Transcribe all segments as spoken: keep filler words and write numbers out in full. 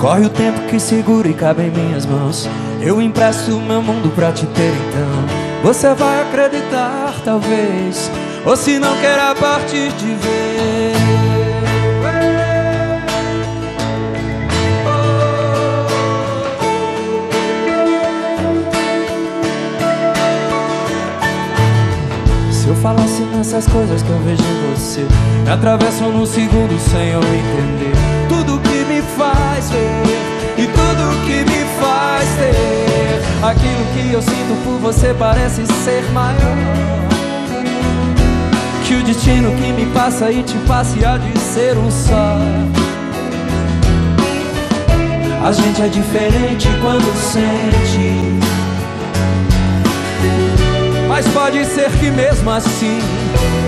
Corre o tempo que segura e cabe em minhas mãos. Eu empresto o meu mundo pra te ter, então você vai acreditar, talvez, ou se não queira partir de vez. Eu falasse nessas coisas que eu vejo em você, me atravessam num segundo sem eu entender. Tudo que me faz ver e tudo que me faz ter, aquilo que eu sinto por você parece ser maior que o destino que me passa e te passe a de ser um só. A gente é diferente quando sente, mas pode ser que mesmo assim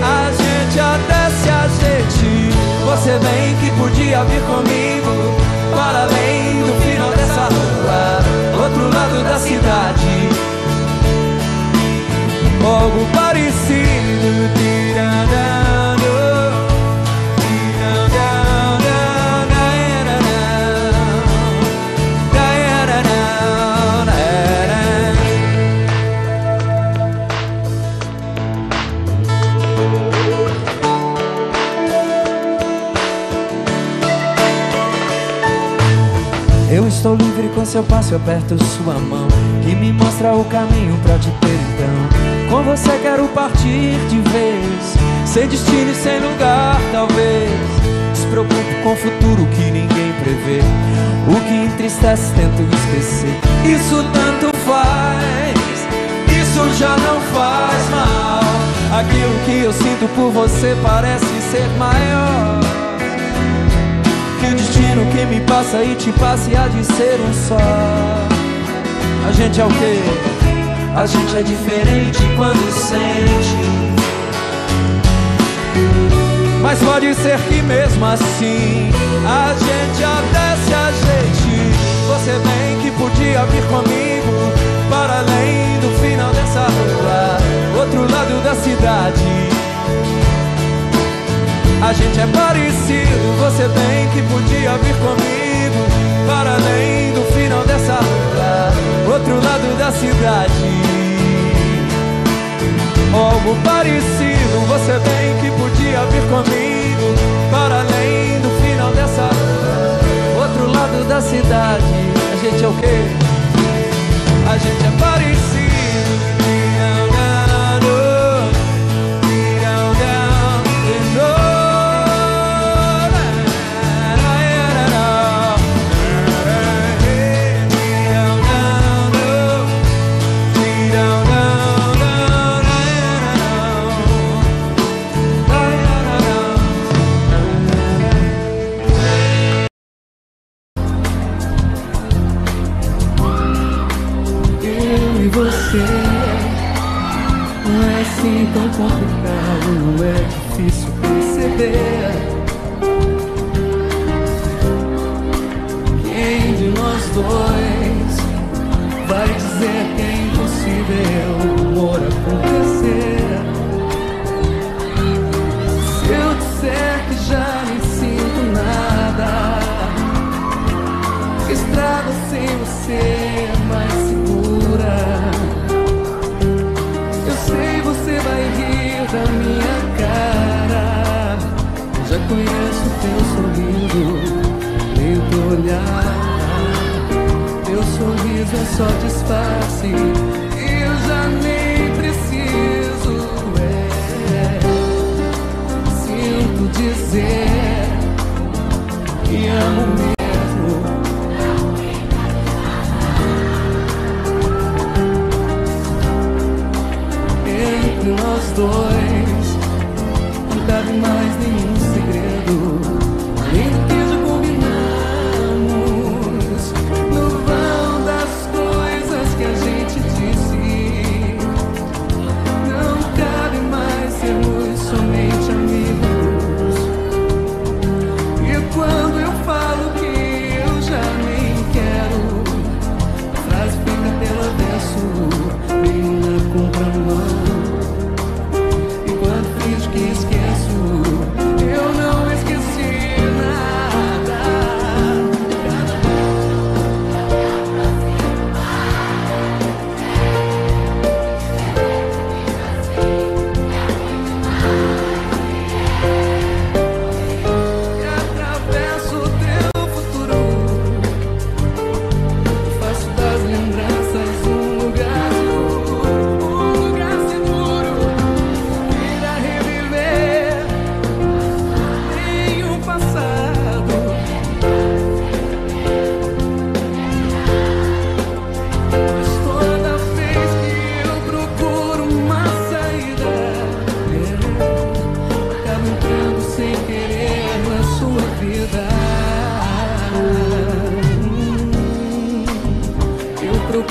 a gente até se ajeite. Você vem que podia vir comigo para além do final dessa rua, outro lado da cidade, algo parecido. Eu estou livre com seu passo, eu aperto sua mão, que me mostra o caminho pra te ter, então com você quero partir de vez, sem destino e sem lugar, talvez. Despreocupo com o futuro que ninguém prevê, o que entristece tento esquecer. Isso tanto faz, isso já não faz mal, aquilo que eu sinto por você parece ser maior que o destino que me passa e te passe há de ser um só. A gente é o quê? A gente é diferente quando sente, mas pode ser que mesmo assim a gente até se ajeite. Você bem que podia vir comigo para além do final dessa rua, outro lado da cidade. A gente é parecido, você bem que podia vir comigo para além do final dessa rua, outro lado da cidade, algo parecido. Você bem que podia vir comigo para além do final dessa rua, outro lado da cidade. A gente é o quê? A gente é parecido.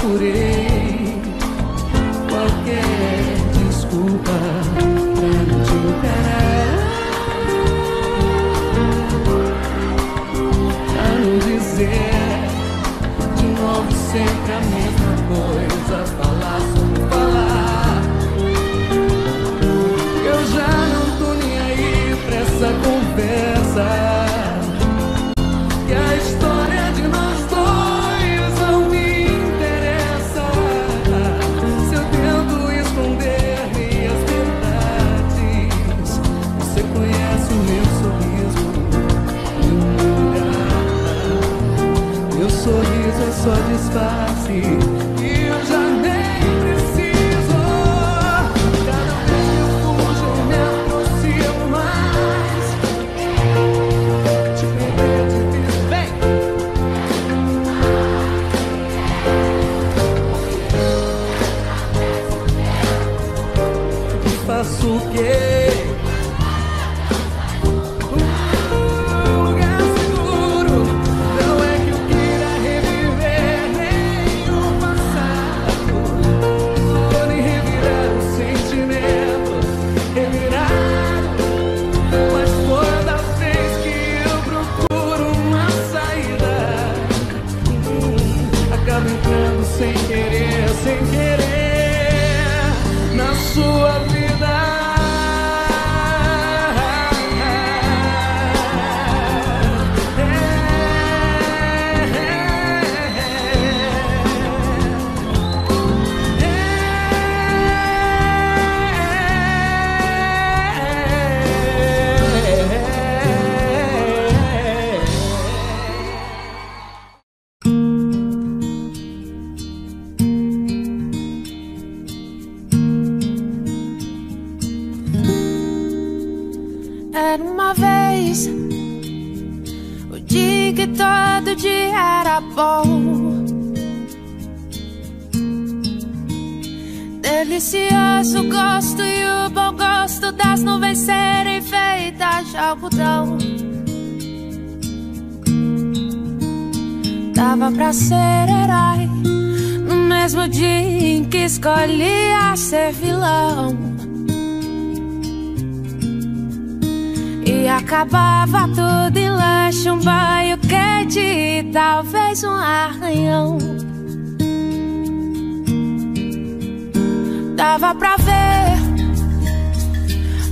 procurei qualquer desculpa pra não te encarar, a não dizer de novo sempre a mesma coisa, falar sobre falar. Eu já não tô nem aí pra essa conversa. Sorriso é só disfarce, e eu já nem preciso. Cada vez que eu fujo, eu me aproximo mais. Te perder, te perder, vem. E faço o quê? Delicioso gosto e o bom gosto das nuvens serem feitas de algodão. Dava pra ser herói no mesmo dia em que escolhia ser vilão. E acabava tudo em lanche, um banho quente e talvez um arranhão. Dava pra ver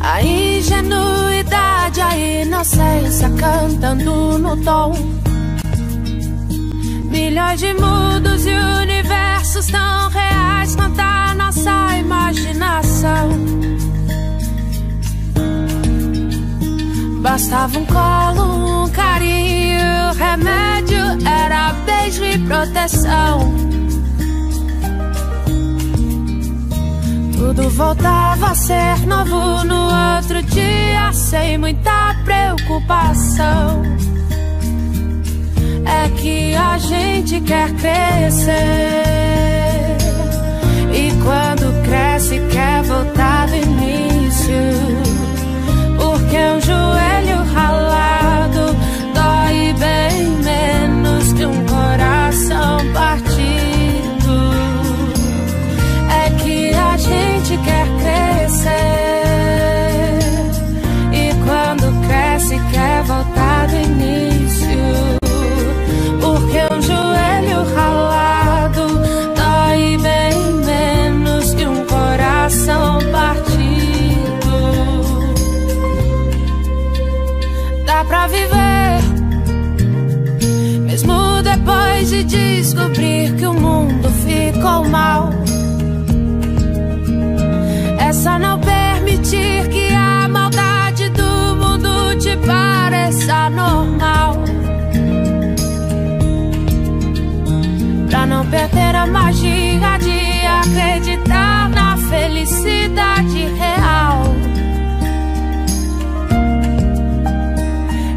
a ingenuidade, a inocência cantando no tom. Milhões de mundos e universos tão reais quanto a nossa imaginação. Bastava um colo, um carinho, o remédio era beijo e proteção. Tudo voltava a ser novo no outro dia, sem muita preocupação. É que a gente quer crescer, e quando cresce quer voltar do início, porque um joelho ralado dói bem menos que um coração partido. A gente quer crescer, e quando cresce quer voltar do início, porque um joelho ralado dói bem menos que um coração partido. Dá pra viver mesmo depois de descobrir que o mundo ficou mal. Só não permitir que a maldade do mundo te pareça normal, pra não perder a magia de acreditar na felicidade real,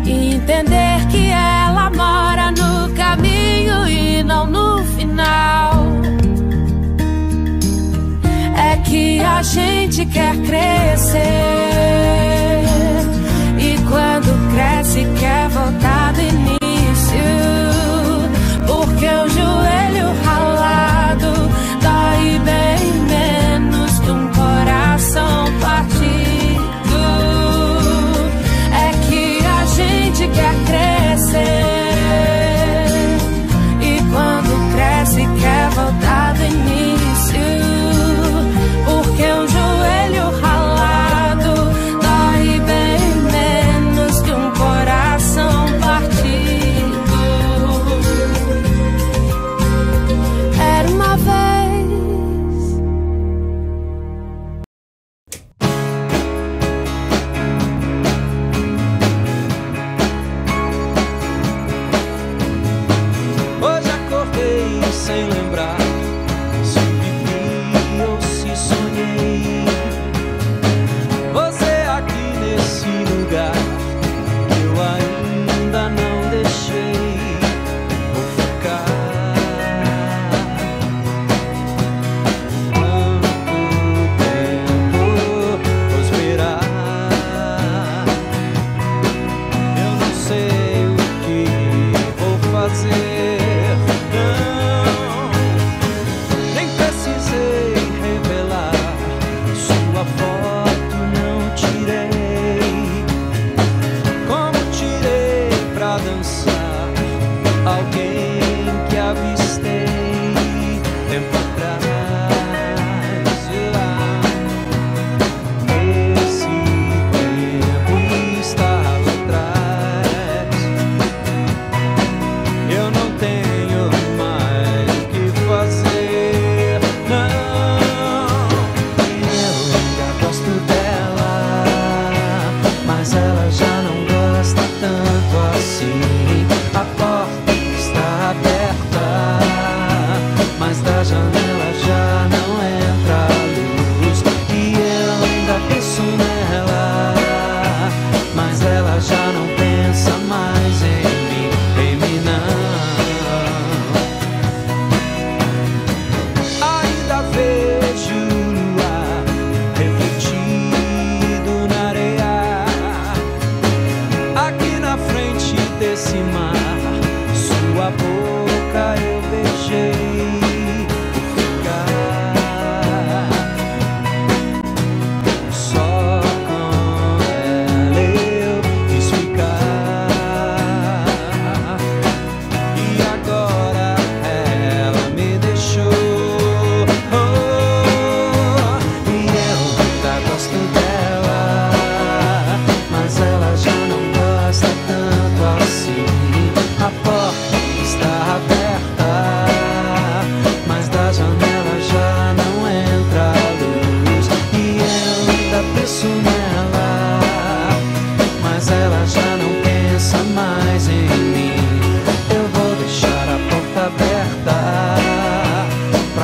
e entender que ela mora no caminho e não no final. Que a gente quer crescer, e quando cresce quer voltar do início, porque o joelho ralado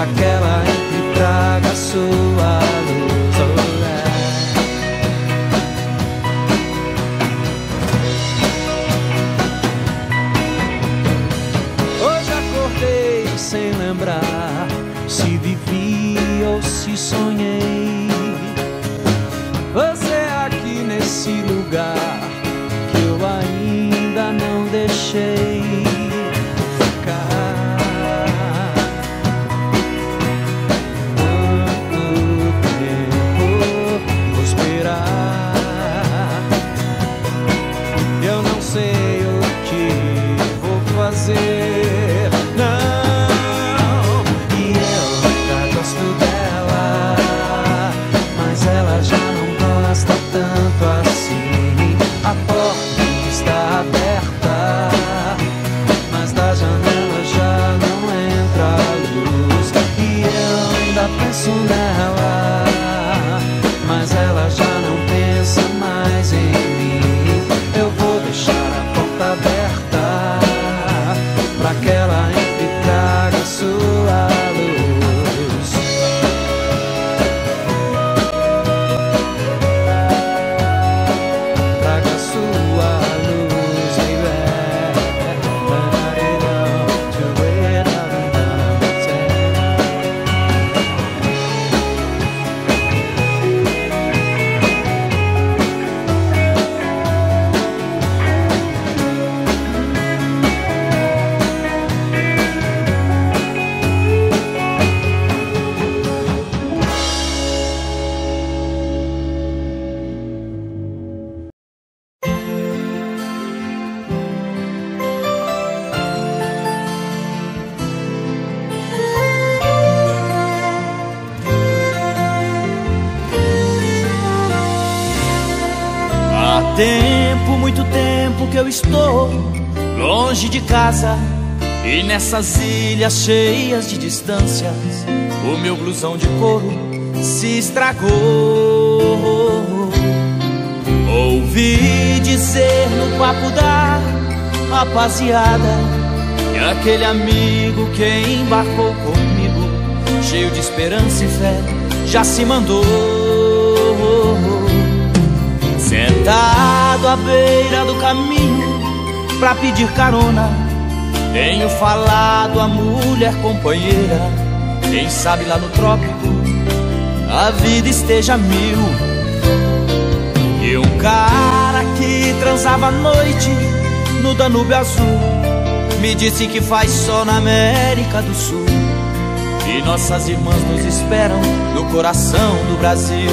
aquela que traga sua luz ao olhar. Hoje acordei sem lembrar se vivi ou se sonhei. Você aqui nesse lugar que eu ainda não deixei ficar. E nessas ilhas cheias de distâncias, o meu blusão de couro se estragou. Ouvi dizer no papo da rapaziada que aquele amigo que embarcou comigo, cheio de esperança e fé, já se mandou. Sentado à beira do caminho pra pedir carona, tenho falado a mulher companheira, quem sabe lá no trópico a vida esteja mil. E um cara que transava à noite no Danúbio Azul me disse que faz só na América do Sul, e nossas irmãs nos esperam no coração do Brasil.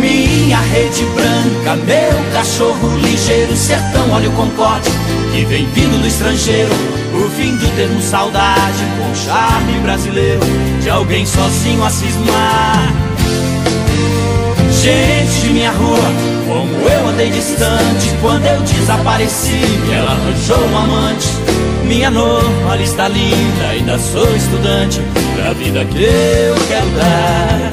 Minha rede branca, meu cachorro ligeiro, sertão, olha o Concorde que vem vindo do estrangeiro. O fim do termo saudade, com charme brasileiro de alguém sozinho a cismar. Gente de minha rua, como eu andei distante, quando eu desapareci, ela arranjou um amante. Minha normal está linda, ainda sou estudante da vida que eu quero dar.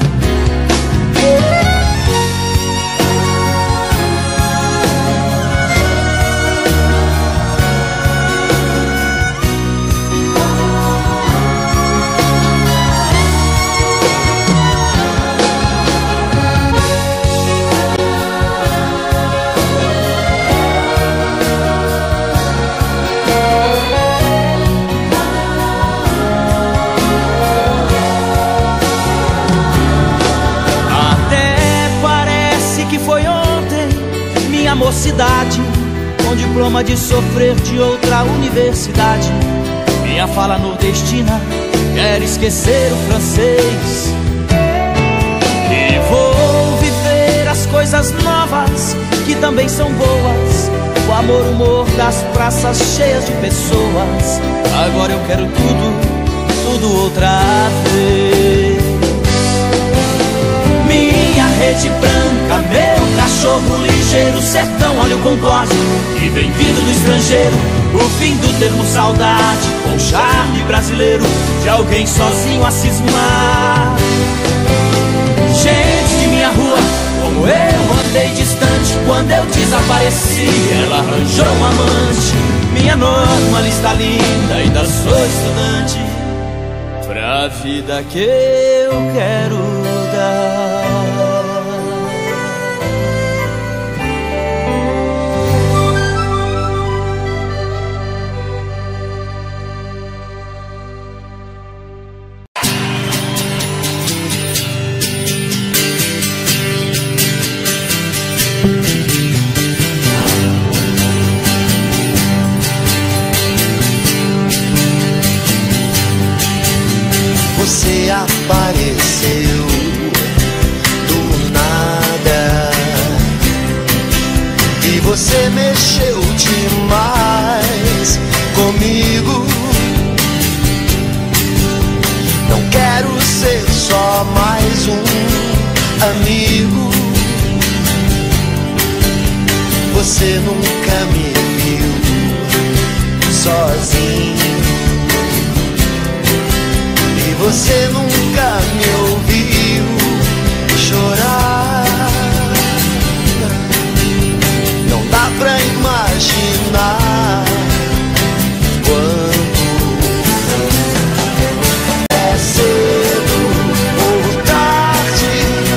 Cidade, com diploma de sofrer de outra universidade, minha fala nordestina quer esquecer o francês. E vou viver as coisas novas que também são boas, o amor, o humor das praças cheias de pessoas. Agora eu quero tudo, tudo outra vez. Minha rede branca, meu cachorro ligeiro, sertão, olha o Concorde que vem vindo do estrangeiro. O fim do termo saudade, com charme brasileiro de alguém sozinho a cismar. Gente de minha rua, como eu andei distante, quando eu desapareci, ela arranjou um amante. Minha norma está linda, ainda sou estudante a vida que eu quero dar. Você apareceu do nada e você mexeu demais comigo. Não quero ser só mais um amigo. Você nunca me viu sozinho. Você nunca me ouviu chorar. Não dá pra imaginar quanto é cedo ou tarde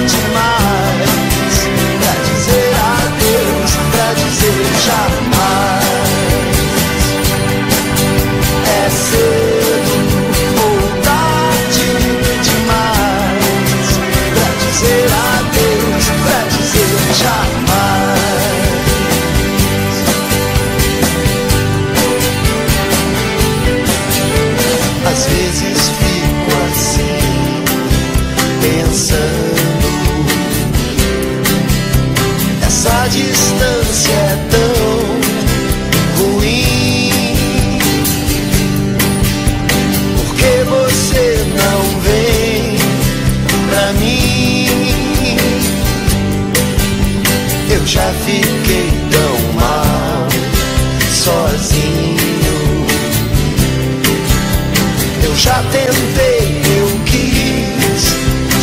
demais pra dizer adeus, pra dizer jamais. É cedo. Às vezes fico assim, pensando, essa distância é tão ruim. Por que você não vem pra mim? Eu já fiquei tão mal sozinho. Já tentei, eu quis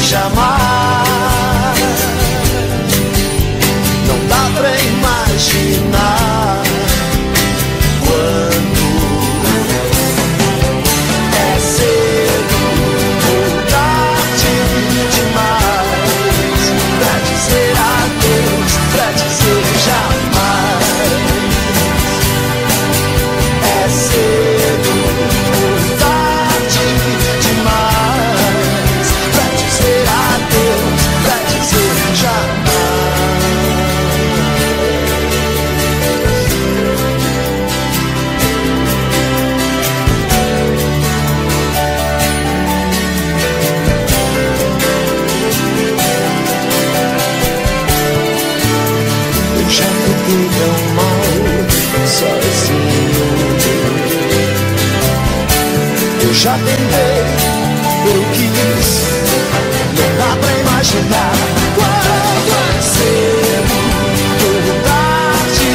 chamar. Não dá pra imaginar quando é cedo ou tarde demais pra dizer adeus, pra dizer jamais. É cedo. Já tentei, eu quis, não dá pra imaginar quando é cedo ou tarde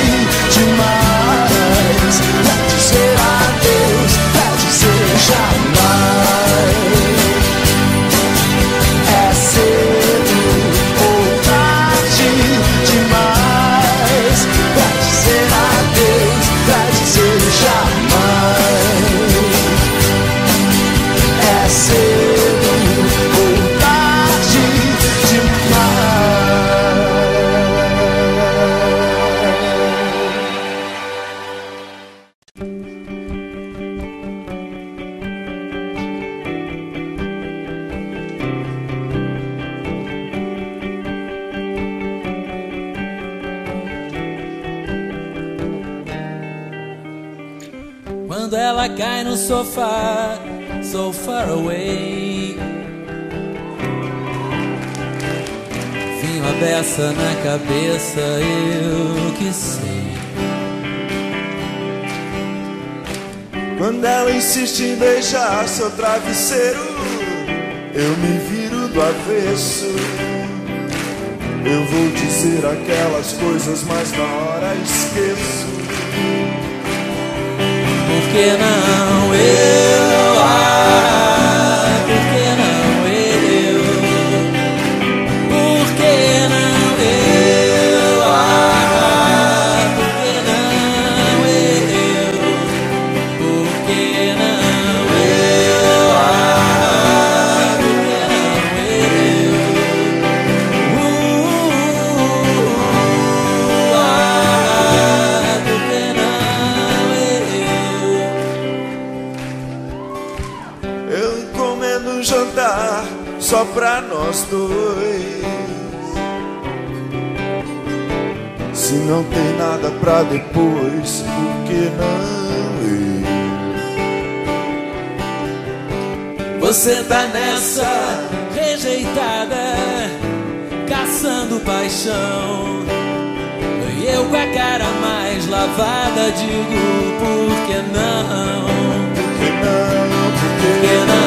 demais pra dizer adeus, pra dizer jamais. É cedo ou tarde demais pra dizer adeus, pra dizer jamais. Quando ela cai no sofá, so far away, vinho a beça na cabeça, eu que sei. Quando ela insiste em beijar seu travesseiro, eu me viro do avesso. Eu vou dizer aquelas coisas, mas na hora esqueço. Por que não eu? Ah, por que não eu? Por que não eu? Ah, por que não eu? Por que não eu? Ah, um jantar só pra nós dois. Se não tem nada pra depois, por que não ir? Você tá nessa rejeitada, caçando paixão, e eu com a cara mais lavada digo por que não? Por que não? Por que não?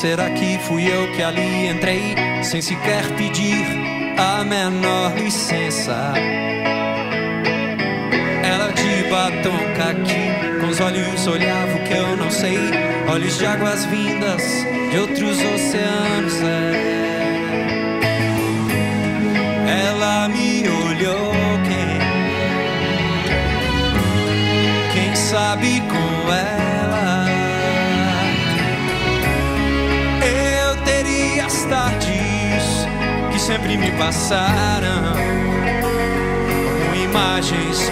Será que fui eu que ali entrei, sem sequer pedir a menor licença? Ela de batom caqui, com os olhos olhava o que eu não sei, olhos de águas vindas de outros oceanos, é. Ela me olhou, quem, quem sabe com ela tardes que sempre me passaram, com imagens,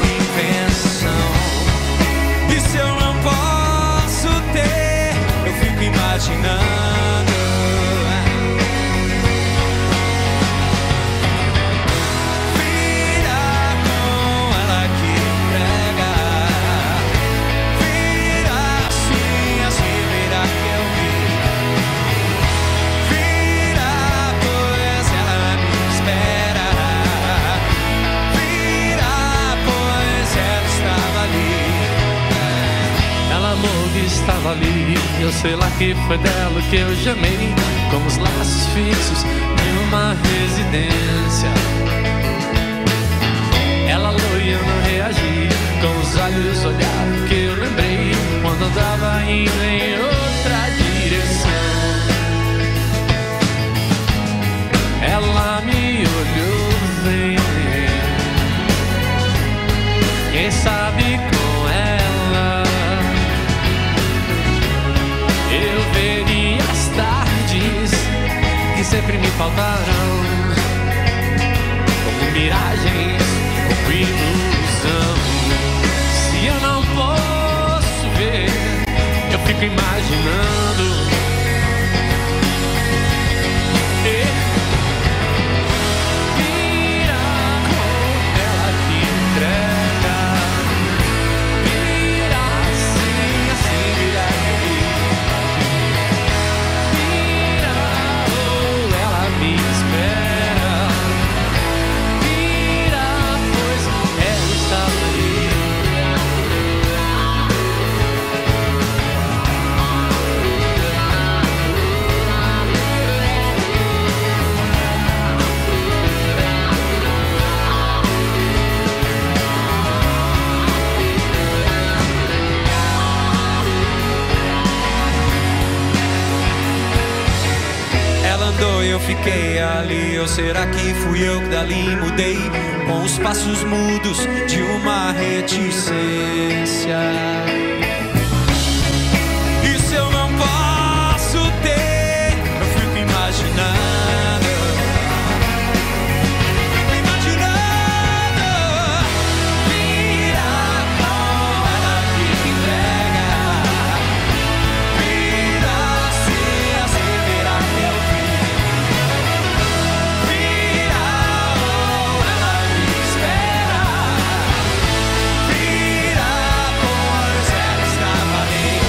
com invenção. E se eu não posso ter, eu fico imaginando. Vira com ela que prega, vira assim, assim, vira que eu estava ali, eu sei lá que foi dela que eu chamei, como os laços fixos de uma residência. Ela olhou e eu não reagi, com os olhos olhava que eu lembrei, quando andava indo em outra direção. Ela me olhou bem, quem sabe com ela eu veria as tardes que sempre me faltaram, como miragens, como ilusão. Se eu não posso ver, eu fico imaginando. Eu fiquei ali, ou será que fui eu que dali mudei? com os passos mudos de uma reticência. Isso eu não posso ter, eu fico imaginando, fico imaginando, vira a hora que te entrega, vira-se a se ver até o fim, vira a hora que espera, vira, pois ela estava ali, ela estava ali.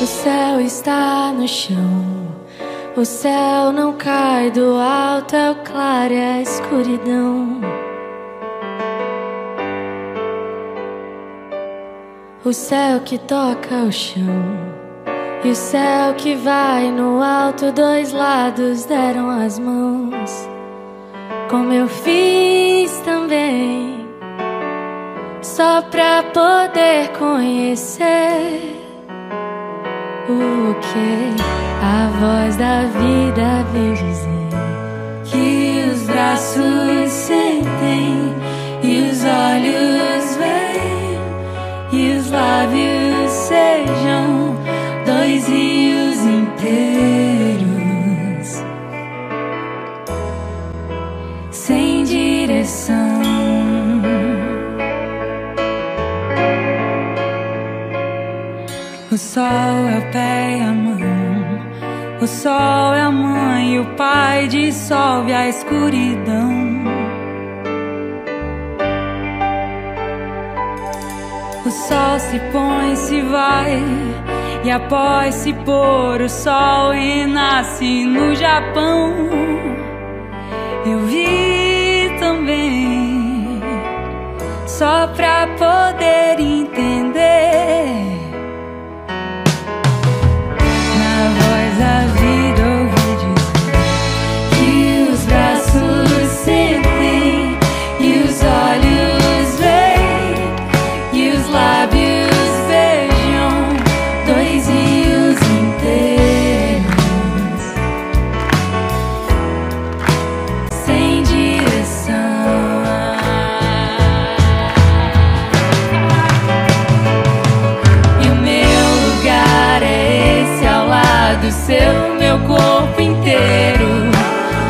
O céu está no chão, o céu não cai do alto, é o claro, é a escuridão. O céu que toca o chão e o céu que vai no alto, dois lados deram as mãos, como eu fiz também, só pra poder conhecer o que a voz da vida veio dizer, que os braços sentem e os olhos veem e os lábios sejam dois rios inteiros sem direção. O sol é o pé e a mão, o sol é a mãe e o pai, dissolve a escuridão. O sol se põe, se vai, e após se pôr o sol renasce no Japão. Eu vi também, só pra poder entender, a vida ouvi dizer, que os braços sentem e os olhos veem e os lábios beijam dois rios inteiros sem direção. E o meu lugar é esse ao lado seu, meu corpo inteiro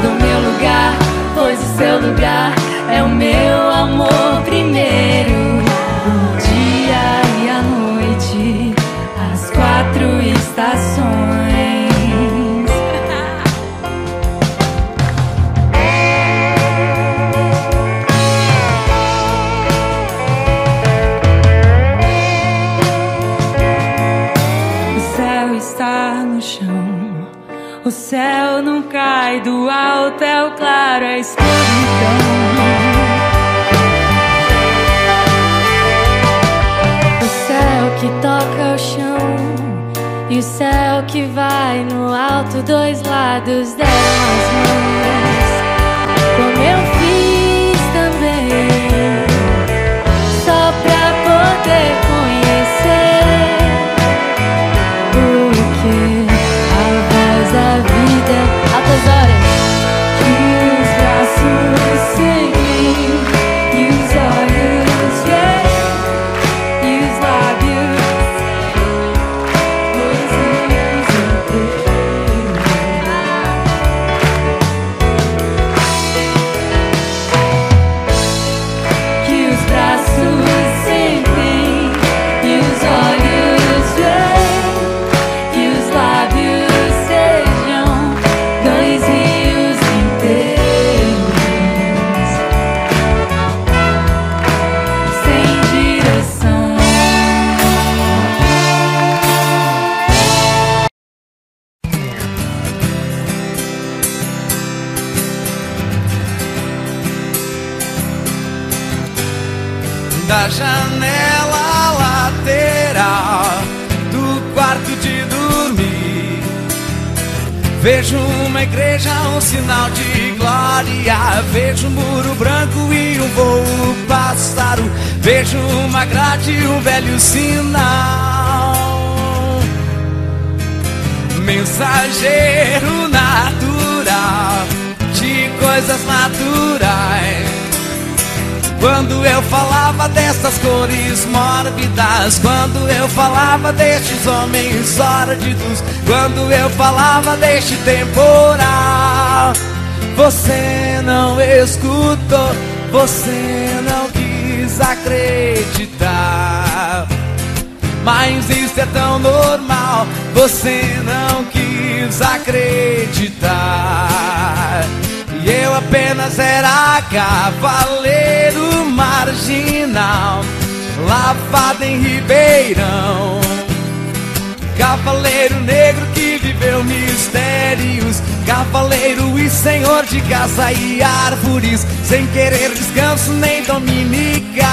do meu lugar, pois o seu lugar é o meu amor primeiro. O dia e a noite, as quatro estações. O céu está no chão, o céu não cai do alto, é o claro, é a escuridão. O céu que toca o chão e o céu que vai no alto, dois lados deram as mãos, como eu fiz também, só pra poder conhecer o que a voz da vida altas horas, que os braços seguem e os olhos veem e os lábios dois rios inteiros da janela lateral do quarto de dormir, vejo uma igreja, um sinal de glória. Vejo um muro branco e um voo pássaro. Vejo uma grade e um velho sinal. Mensageiro natural de coisas naturais. Quando eu falava dessas cores mórbidas, quando eu falava destes homens sórdidos, quando eu falava deste temporal, você não escutou, você não quis acreditar. Mas isso é tão normal, você não quis acreditar. E eu apenas era cavaleiro marginal, lavado em Ribeirão. Cavaleiro negro que viveu mistérios, cavaleiro e senhor de casa e árvores, sem querer descanso nem dominicar.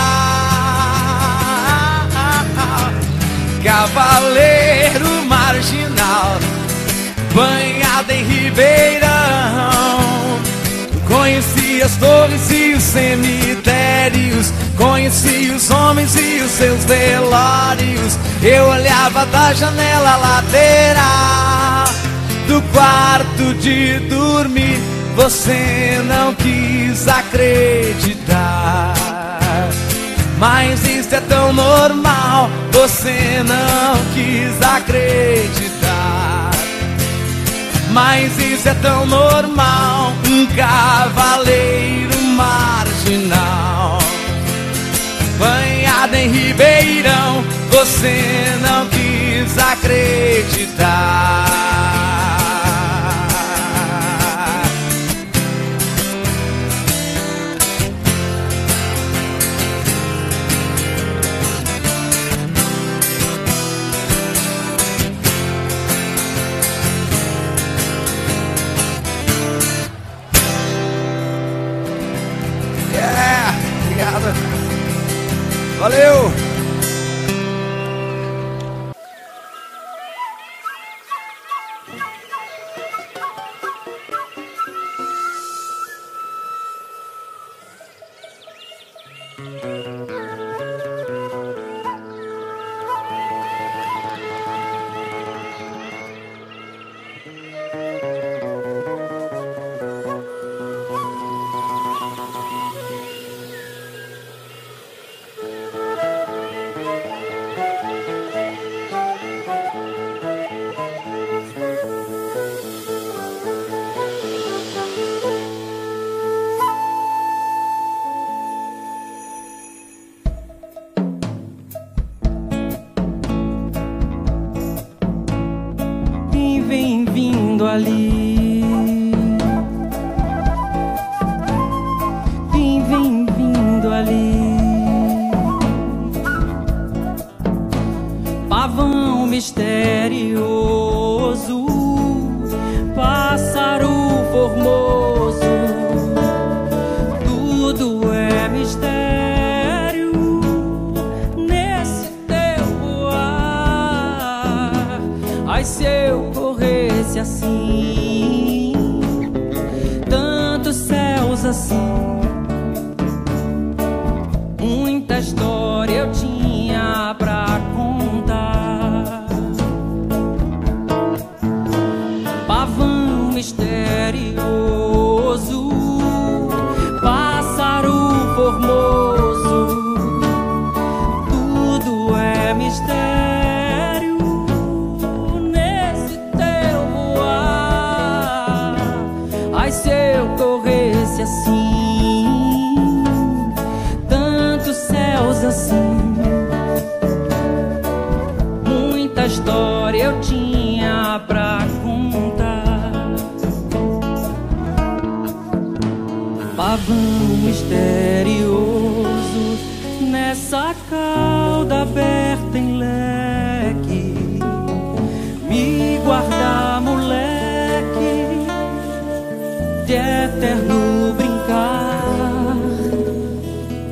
Cavaleiro marginal, banhado em Ribeirão. Conheci as torres e os cemitérios, conheci os homens e os seus velórios. Eu olhava da janela lateral do quarto de dormir. Você não quis acreditar. Mas isso é tão normal, você não quis acreditar. Mas isso é tão normal, um cavaleiro marginal, banhado em Ribeirão, você não quis acreditar. Valeu!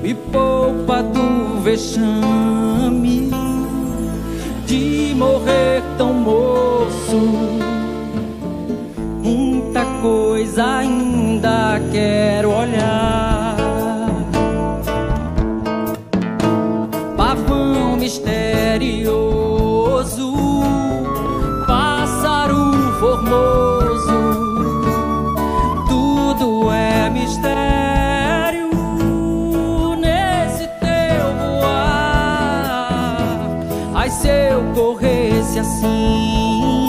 e poupa do vexame de morrer tão moço. Muita coisa ainda quero olhar. Pavão misterioso, pássaro formoso, tudo é mistério nesse teu voar. Ai, se eu corresse assim,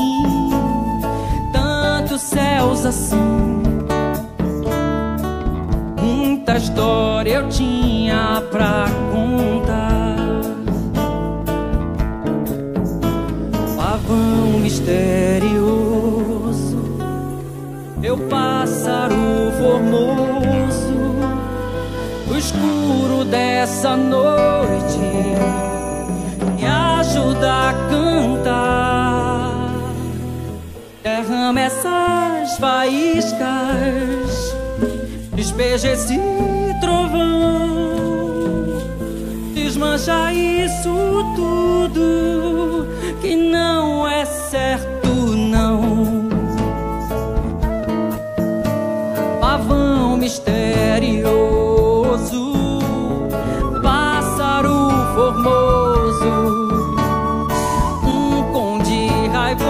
tantos céus assim, muita história eu tinha pra contar. Pavão misterioso, meu pássaro formoso, no escuro dessa noite me ajuda a cantar. Derrama essas faíscas, despeja esse trovão, desmancha isso tudo que não é certo, não. Pavão misterioso, pássaro formoso, um conde raivoso,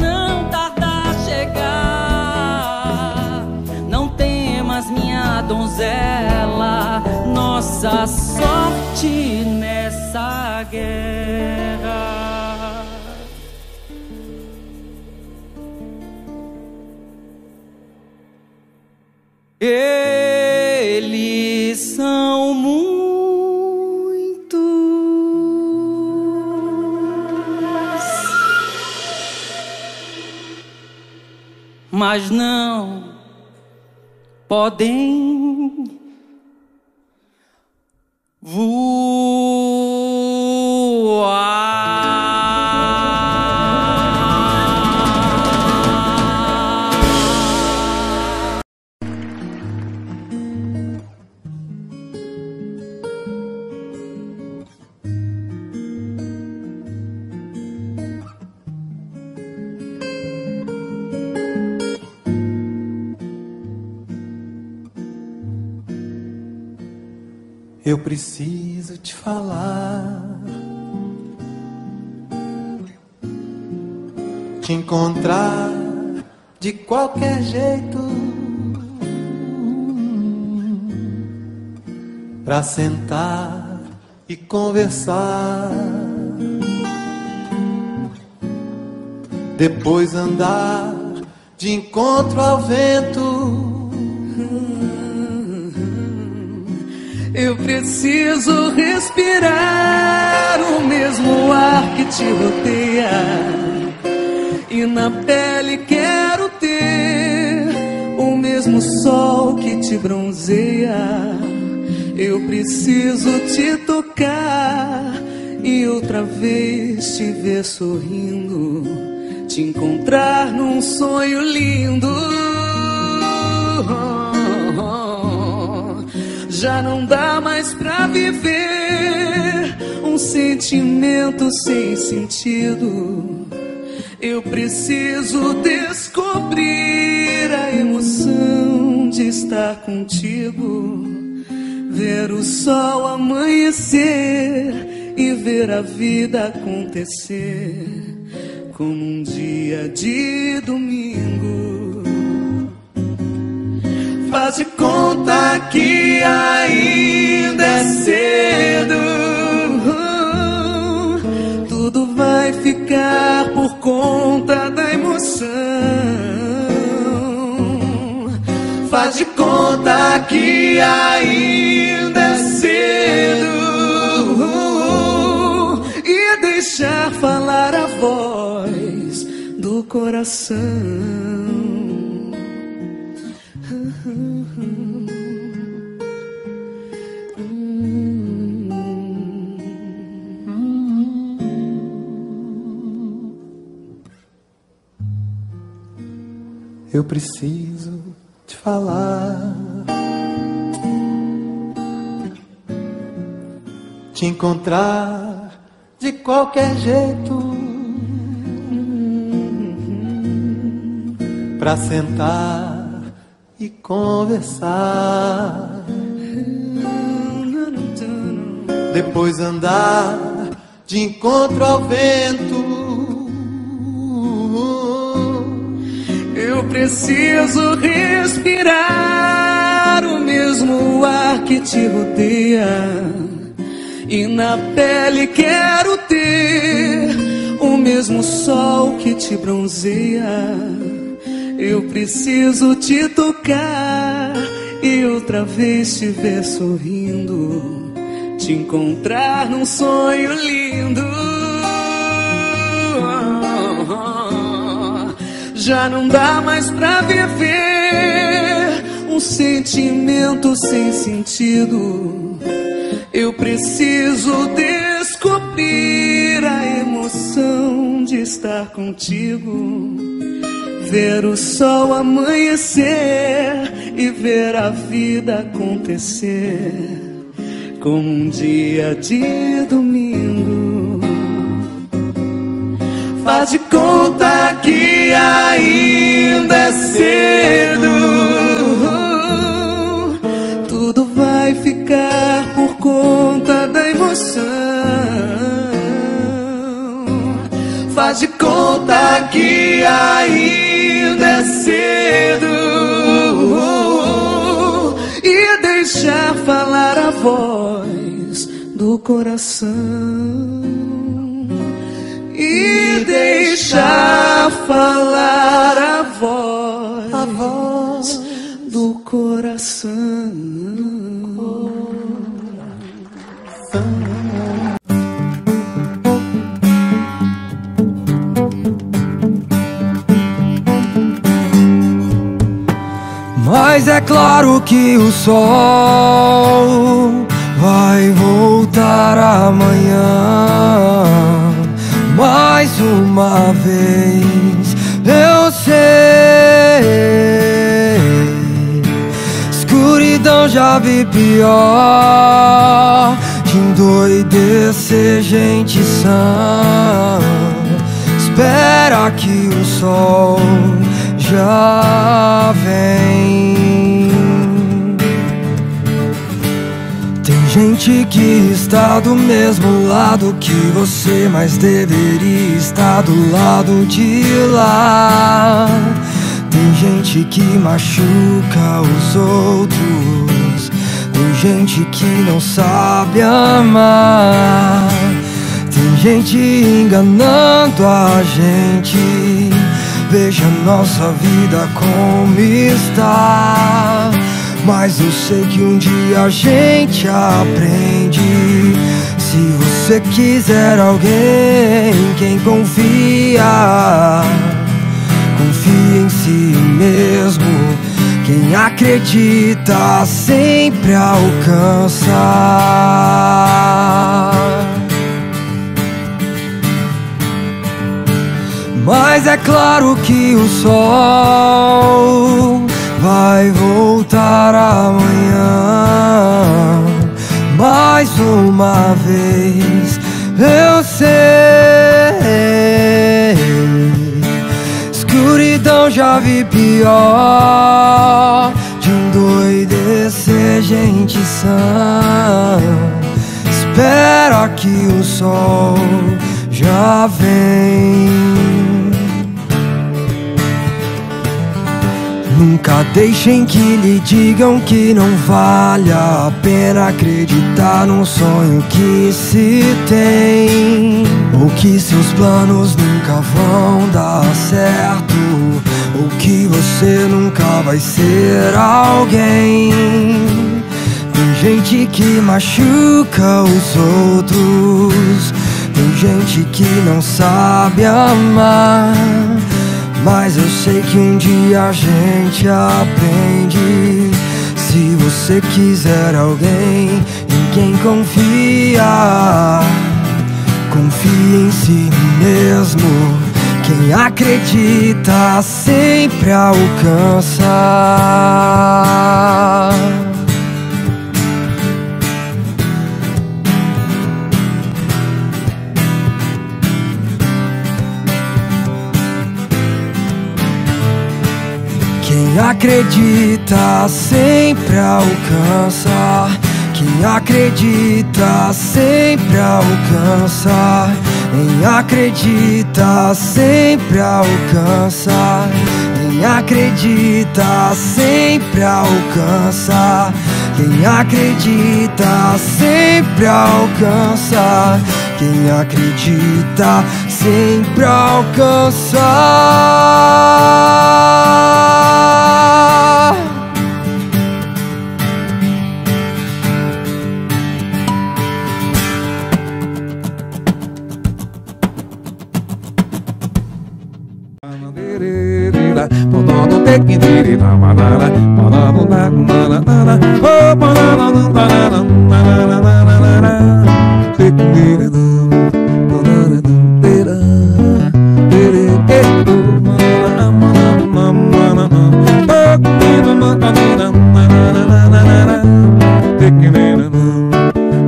não tarda a chegar. Não temas, minha donzela, nossa sorte nessa guerra. Eles são muitos. Mas não podem voar. Eu preciso te falar, te encontrar de qualquer jeito, pra sentar e conversar, depois andar de encontro ao vento. Eu preciso respirar o mesmo ar que te rodeia, e na pele quero ter o mesmo sol que te bronzeia. Eu preciso te tocar e outra vez te ver sorrindo, te encontrar num sonho lindo. Já não dá mais pra viver um sentimento sem sentido. Eu preciso descobrir a emoção de estar contigo, ver o sol amanhecer e ver a vida acontecer como um dia de domingo. Faz de conta que ainda é cedo, tudo vai ficar por conta da emoção. Faz de conta que ainda é cedo e deixar falar a voz do coração. Eu preciso te falar, te encontrar de qualquer jeito, pra sentar e conversar, depois andar de encontro ao vento. Eu preciso respirar o mesmo ar que te rodeia, e na pele quero ter o mesmo sol que te bronzeia. Eu preciso te tocar e outra vez te ver sorrindo, te encontrar num sonho lindo. Já não dá mais pra viver um sentimento sem sentido. Eu preciso descobrir a emoção de estar contigo, ver o sol amanhecer e ver a vida acontecer como um dia de domingo. Faz de conta que ainda é cedo, tudo vai ficar por conta da emoção. Faz de conta que ainda é cedo, e deixar falar a voz do coração. E deixar falar a voz, a voz do coração. Mas é claro que o sol vai voltar amanhã. Mais uma vez, eu sei, escuridão já vi pior, que endoidecer gente sã. Espera que o sol já vem. Gente que está do mesmo lado que você, mas deveria estar do lado de lá. Tem gente que machuca os outros, tem gente que não sabe amar, tem gente enganando a gente. Veja nossa vida como está. Mas eu sei que um dia a gente aprende. Se você quiser alguém, quem confia, confia em si mesmo. Quem acredita sempre alcança. Mas é claro que o sol vai voltar amanhã. Mais uma vez, eu sei, escuridão já vi pior, de endoidecer gente sã. Espera que o sol já vem. Nunca deixem que lhe digam que não vale a pena acreditar num sonho que se tem, ou que seus planos nunca vão dar certo, ou que você nunca vai ser alguém. Tem gente que machuca os outros, tem gente que não sabe amar. Mas eu sei que um dia a gente aprende. Se você quiser alguém em quem confia, confia em si mesmo. Quem acredita sempre alcança. Quem acredita sempre alcança. Quem acredita sempre alcança. Quem acredita sempre alcança. Quem acredita sempre alcança. Quem acredita sempre alcança. Quem acredita sempre alcança.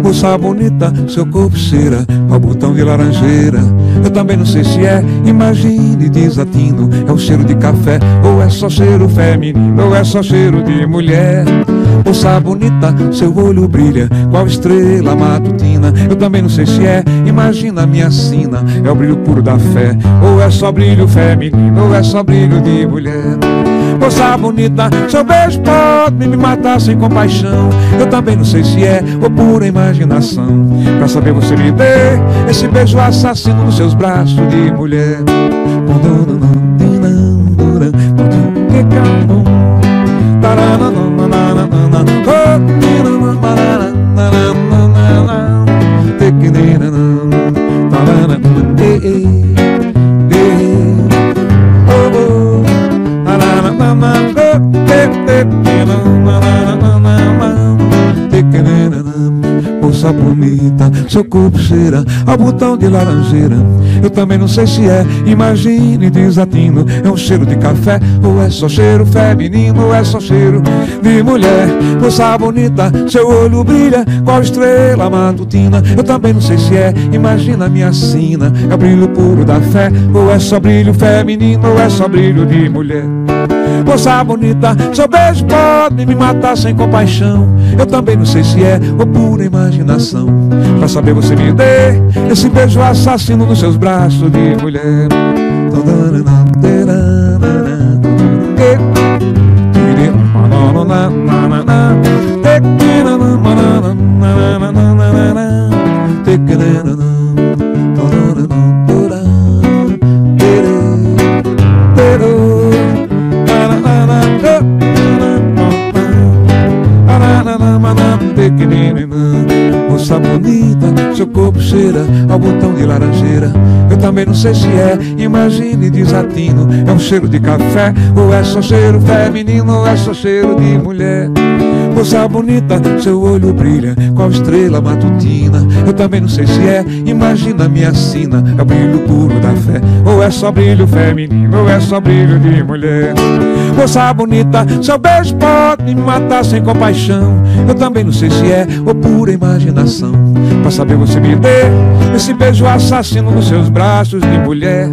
Moça bonita, seu corpo cera, um botão de laranjeira. Eu também não sei se é, imagine desatino. É o cheiro de café, ou é só cheiro feminino, ou é só cheiro de mulher. Moça bonita, seu olho brilha, qual estrela matutina. Eu também não sei se é, imagina minha sina. É o brilho puro da fé, ou é só brilho feminino, ou é só brilho de mulher. Moça bonita, seu beijo pode me matar sem compaixão. Eu também não sei se é, ou pura imaginação. Pra saber você me dê esse beijo assassino nos seus braços de mulher. Moça bonita, seu corpo cheira a botão de laranjeira. Eu também não sei se é, imagine desatino. É um cheiro de café, ou é só cheiro feminino, ou é só cheiro de mulher. Moça bonita, seu olho brilha, qual estrela matutina. Eu também não sei se é, imagina minha sina. É o brilho puro da fé, ou é só brilho feminino, ou é só brilho de mulher. Moça bonita, seu beijo pode me matar sem compaixão. Eu também não sei se é, ou pura imaginação. Pra saber você me dê esse beijo assassino nos seus braços de mulher. Moça bonita, seu corpo cheira ao botão de laranjeira. Eu também não sei se é, imagine desatino. É um cheiro de café, ou é só cheiro feminino, ou é só cheiro de mulher. Moça bonita, seu olho brilha, qual estrela matutina. Eu também não sei se é, imagina minha sina. É o brilho puro da fé, ou é só brilho feminino, ou é só brilho de mulher. Moça bonita, seu beijo pode me matar sem compaixão. Eu também não sei se é, ou pura imaginação. Pra saber você me dê esse beijo assassino nos seus braços de mulher.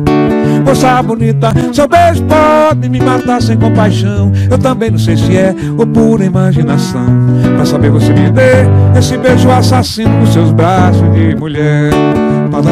Moça bonita, seu beijo pode me matar sem compaixão. Eu também não sei se é, ou pura imaginação. Pra saber você me dê esse beijo assassino nos seus braços de mulher. Nada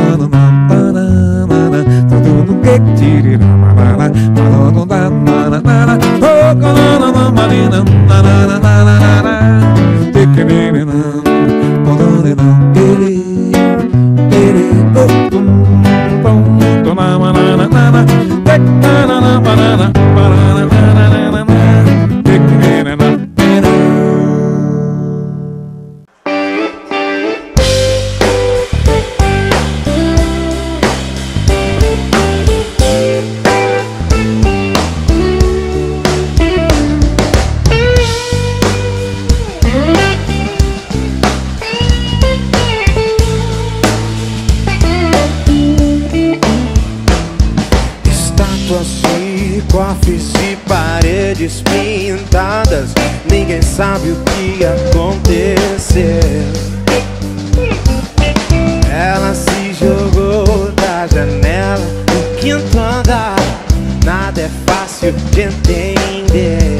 é fácil. fácil de entender.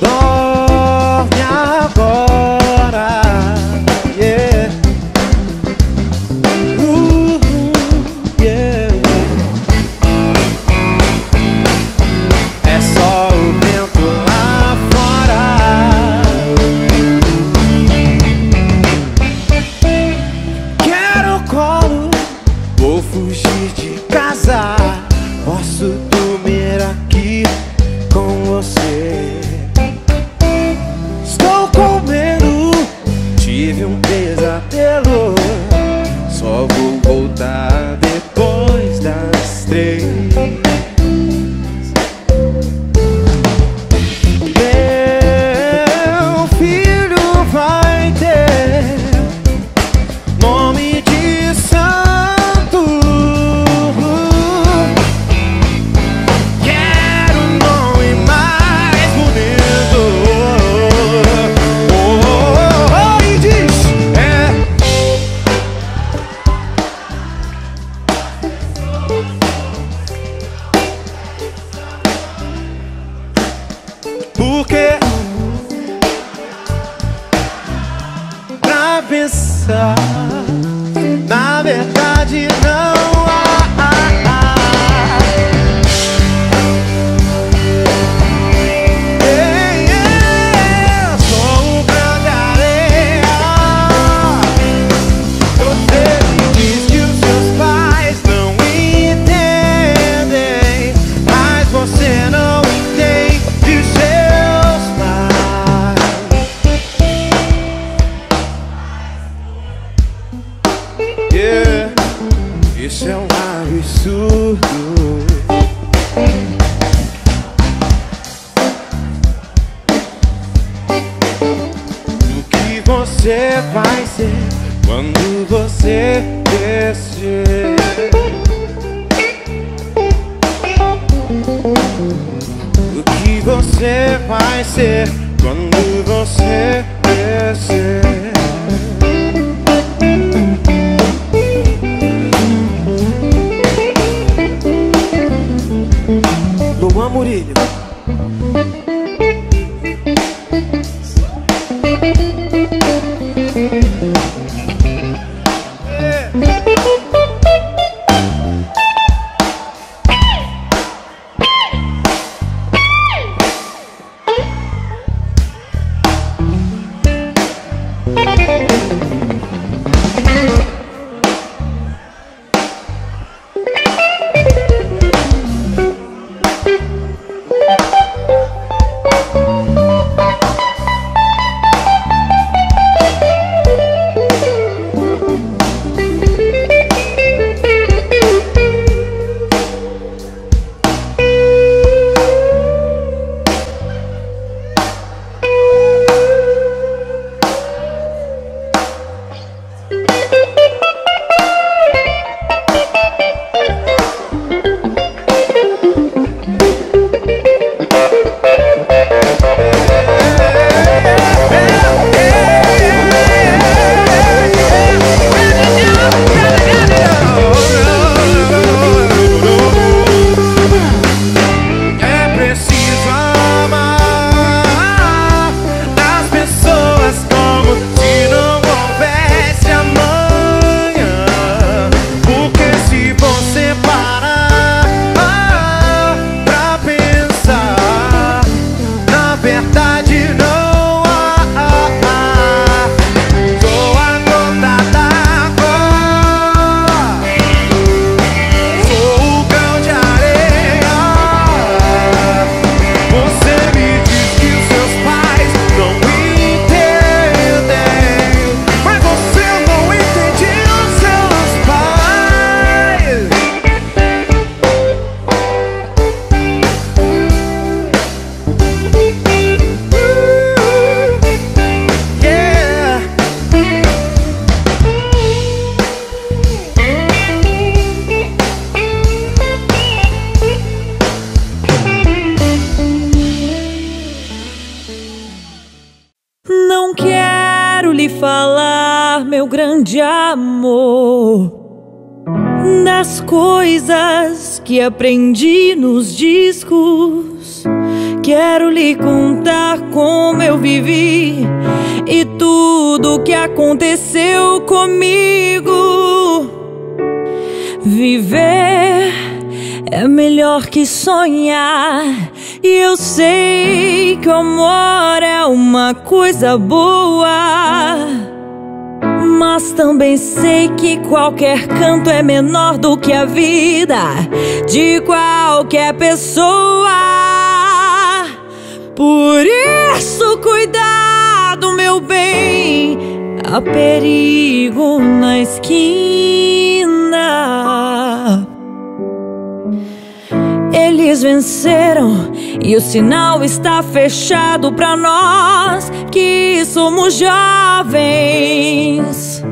Dorme agora, yeah. Uh, yeah. É só o vento lá fora. Quero colo, vou fugir de casa. Posso dormir aqui com você. Estou com medo, tive um pesadelo. Só vou voltar depois das três. Meu filho vai ter nome de santo. Quero um nome mais bonito. Oh, oh, oh, oh, e diz, é. Porque pra pensar, na verdade não há. Ei, ei, sou um grande areia. Você me diz que os seus pais não entendem, mas você não entende os seus pais. Yeah. Isso é um absurdo. O que você vai ser quando você crescer? O que você vai ser quando você crescer? Luan Murilho. É preciso amar as pessoas como se não houvesse amanhã. Porque se você parar pra pensar, na verdade não há. Sou a gota d'água, sou o grão de areia. Você me diz que os seus pais não entendem, mas você não entende os seus pais. Yeah. Não quero lhe falar, meu grande amor, das coisas que aprendi nos discos. Quero lhe contar como eu vivi e tudo que aconteceu comigo. Viver é melhor que sonhar, e eu sei que o amor é uma coisa boa, mas também sei que qualquer canto é menor do que a vida de qualquer pessoa. Por isso, cuidado, meu bem, há perigo na esquina. Eles venceram e o sinal está fechado pra nós que somos jovens.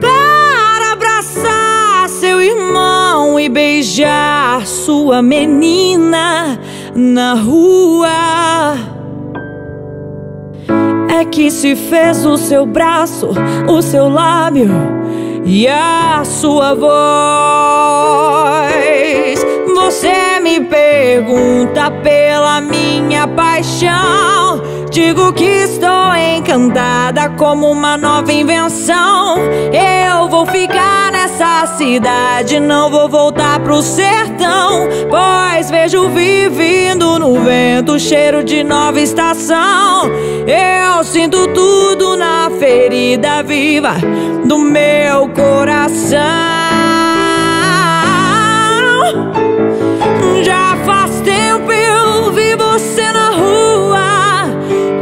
Para abraçar seu irmão e beijar sua menina na rua é que se fez o seu braço, o seu lábio e a sua voz. Você me pergunta pela minha paixão, digo que estou encantada como uma nova invenção. Eu vou ficar nessa cidade, não vou voltar pro sertão, pois vejo vivendo no vento o cheiro de nova estação. Eu sinto tudo na ferida viva do meu coração. Já faz tempo eu vi você na rua,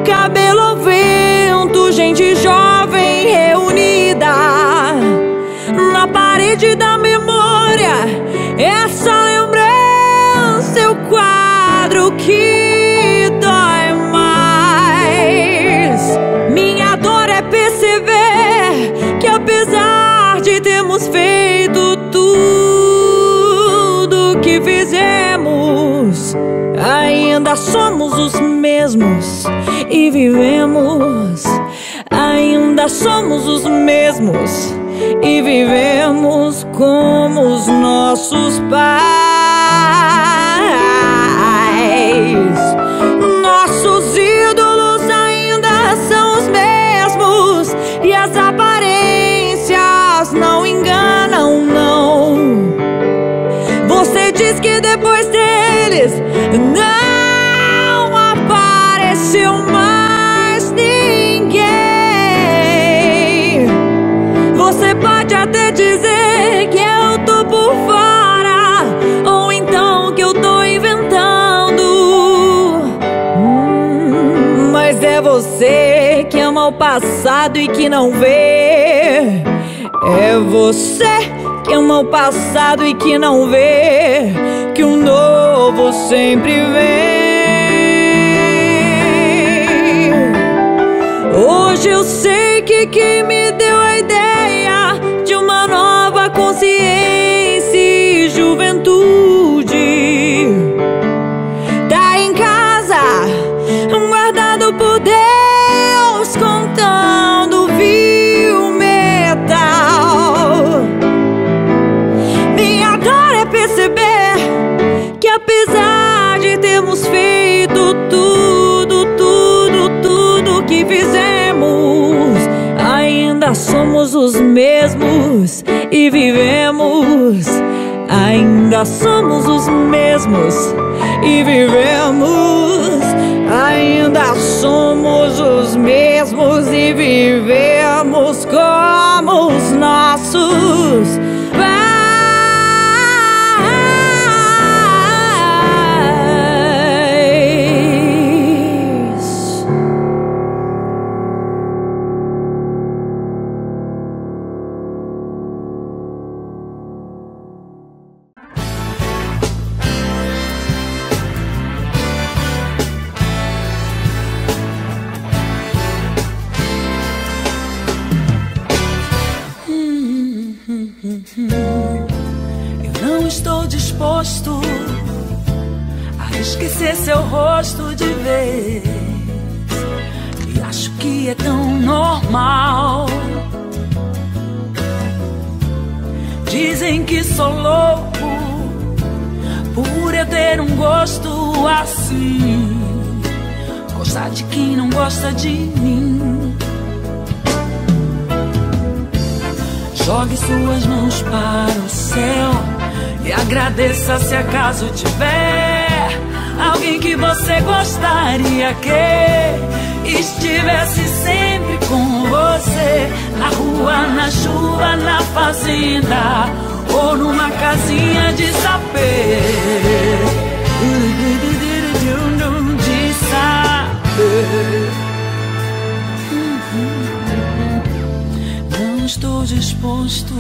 cabelo ao vento, gente jovem reunida na parede da memória. Essa lembrança é o quadro que dói mais. Minha dor é perceber que apesar de termos feito tudo que fizemos, ainda somos os mesmos e vivemos. Ainda somos os mesmos e vivemos como os nossos pais. Nossos ídolos ainda são os mesmos e as aparências não enganam, não. Você diz que depois deles não apareceu mais ninguém. Você pode até dizer que eu tô por fora, ou então que eu tô inventando. Hum, mas é você que ama o passado e que não vê. É você que ama o passado e que não vê que o novo sempre vem. Hoje eu sei que quem me deu a ideia de uma nova consciência e juventude tá em casa, guardado por Deus, contando viu metal. Minha dor é perceber que apesar de termos feito tudo, tudo, tudo que fizemos, ainda somos os mesmos e vivemos. Ainda somos os mesmos e vivemos. Ainda somos os mesmos e vivemos como os nossos pais. Seu rosto de vez, e acho que é tão normal. Dizem que sou louco por eu ter um gosto assim, gostar de quem não gosta de mim. Jogue suas mãos para o céu e agradeça se acaso tiver alguém que você gostaria que estivesse sempre com você. Na rua, na chuva, na fazenda ou numa casinha de saber. De saber. Estou disposto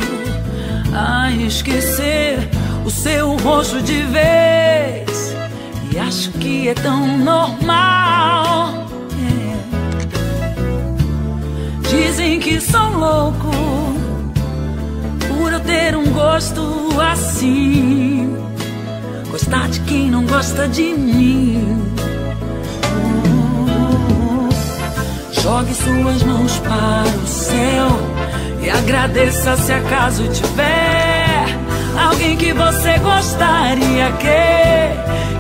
a esquecer o seu rosto de vez, e acho que é tão normal, é. Dizem que sou louco por eu ter um gosto assim, gostar de quem não gosta de mim. Oh. Jogue suas mãos para o céu e agradeça se acaso tiver alguém que você gostaria que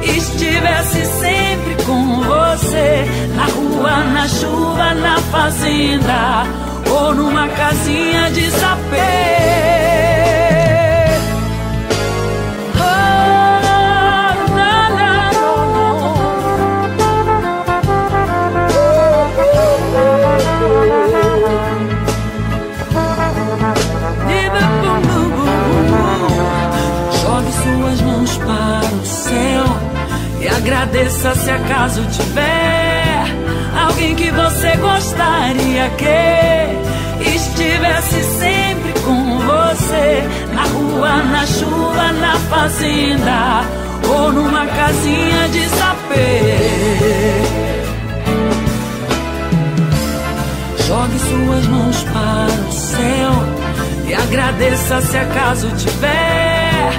estivesse sempre com você. Na rua, na chuva, na fazenda ou numa casinha de sapê. Agradeça se acaso tiver alguém que você gostaria que estivesse sempre com você. Na rua, na chuva, na fazenda ou numa casinha de sapê. Jogue suas mãos para o céu e agradeça se acaso tiver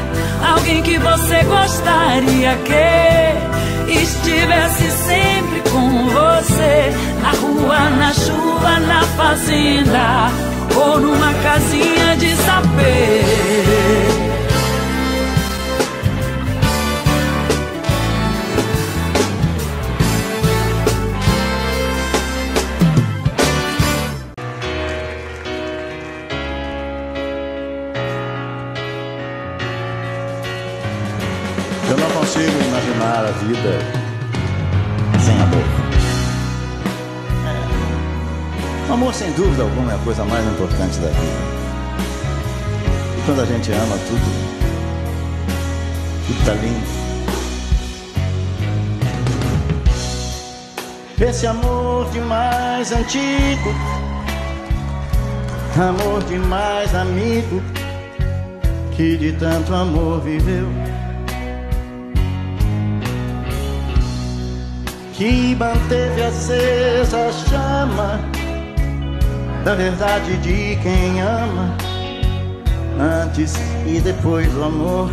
alguém que você gostaria que estivesse sempre com você. Na rua, na chuva, na fazenda ou numa casinha de sapê. A vida sem amor. É. O amor, sem dúvida alguma, é a coisa mais importante da vida. E quando a gente ama, tudo tudo tá lindo. Esse amor de mais antigo, amor de mais amigo, que de tanto amor viveu. Que manteve acesa a chama da verdade de quem ama, antes e depois do amor.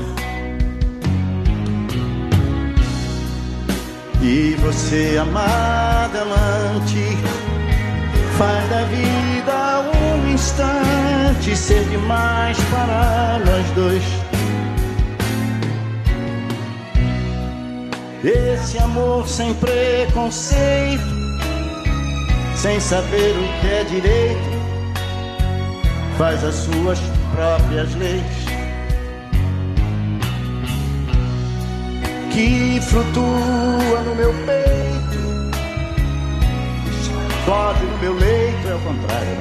E você, amada amante, faz da vida um instante ser demais para nós dois. Esse amor sem preconceito, sem saber o que é direito, faz as suas próprias leis. Que flutua no meu peito, explode no meu leito, é o contrário,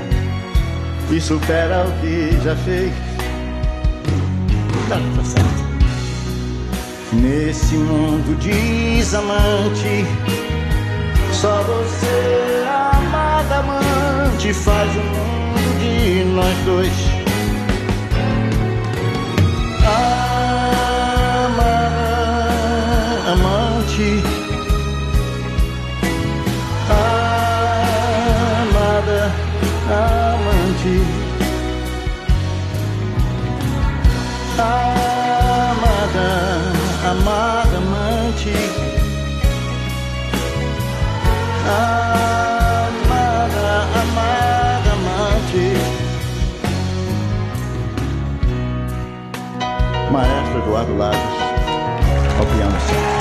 e supera o que já fez. Tá, tá certo. Nesse mundo desamante, só você, amada amante, faz o mundo de nós dois. Ama, amante, amada amante, amada amada amante, amada, amada amante. maestro Eduardo Lages, ao piano solo.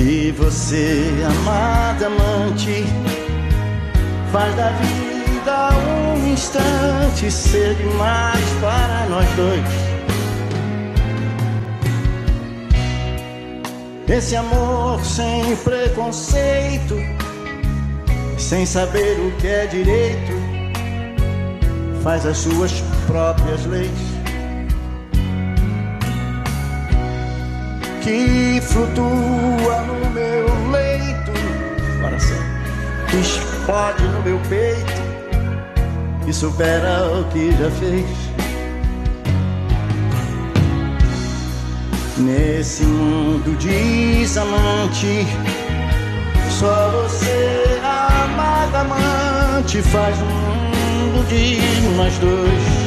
E você, amada amante, faz da vida um instante ser demais para nós dois. Esse amor sem preconceito, sem saber o que é direito, faz as suas próprias leis, que flutua no meu leito, que explode no meu peito e supera o que já fez. Nesse mundo desamante, só você, amada amante, faz um mundo de nós dois.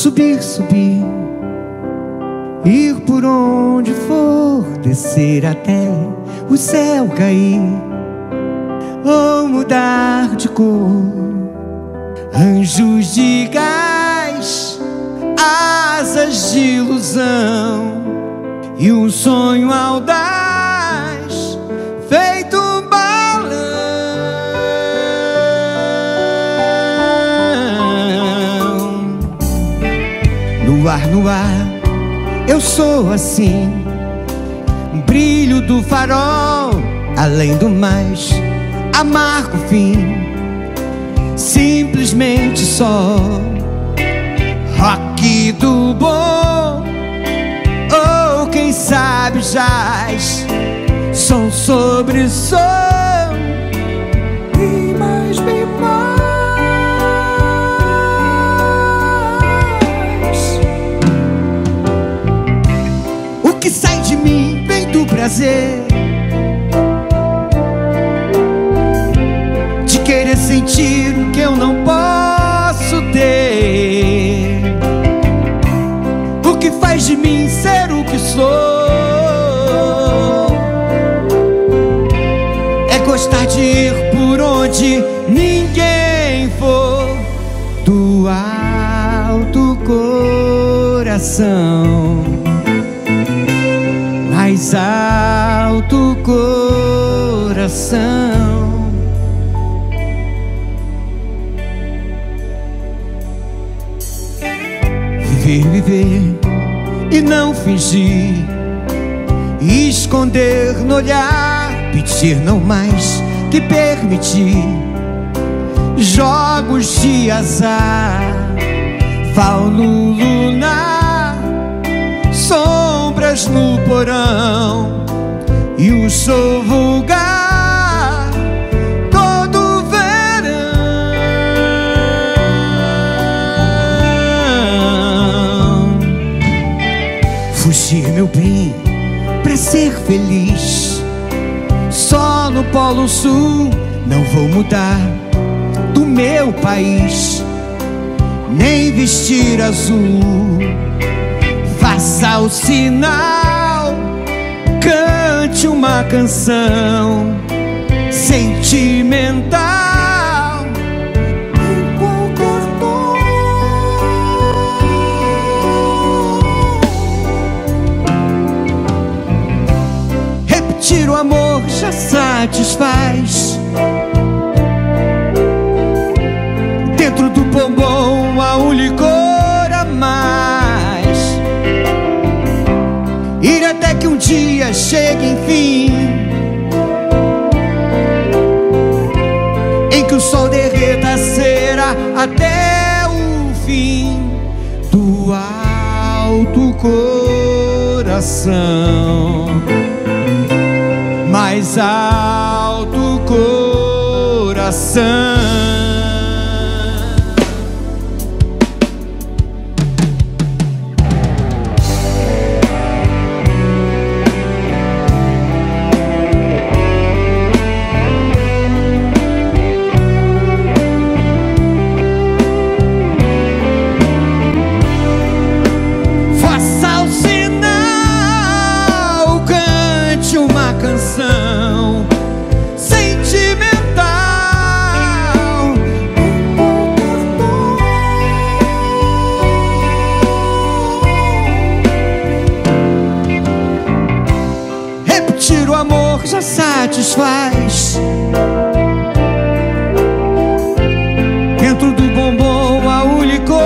Subir, subir, ir por onde for, descer até o céu cair, ou mudar de cor. Anjos de gás, asas de ilusão, e um sonho audaz feito um balão. No ar, no ar, eu sou assim, brilho do farol, além do mais, amargo fim, simplesmente só. Rock do bom, ou quem sabe jazz, som sobre som, e mais, bem mais. O que sai de mim vem do prazer de querer sentir o que eu não posso ter. O que faz de mim ser o que sou é gostar de ir por onde ninguém for, do alto coração, mais alto coração. Viver, viver e não fingir, esconder no olhar, pedir não mais que permitir, jogos de azar, fauno lunar, som no porão, e o sol vulgar todo verão. Fugir, meu bem, pra ser feliz, só Polo Sul, não vou mudar do meu país, nem vestir azul. Faça o sinal, cante uma canção sentimental. O amor já satisfaz. Dentro do bombom há um licor a mais. Ir até que um dia chegue, enfim, em que o sol derreta a cera até o fim do alto coração. Mais alto coração. Faça o sinal, cante uma canção sentimental. Repetir o amor já satisfaz. Dentro do bombom há um licor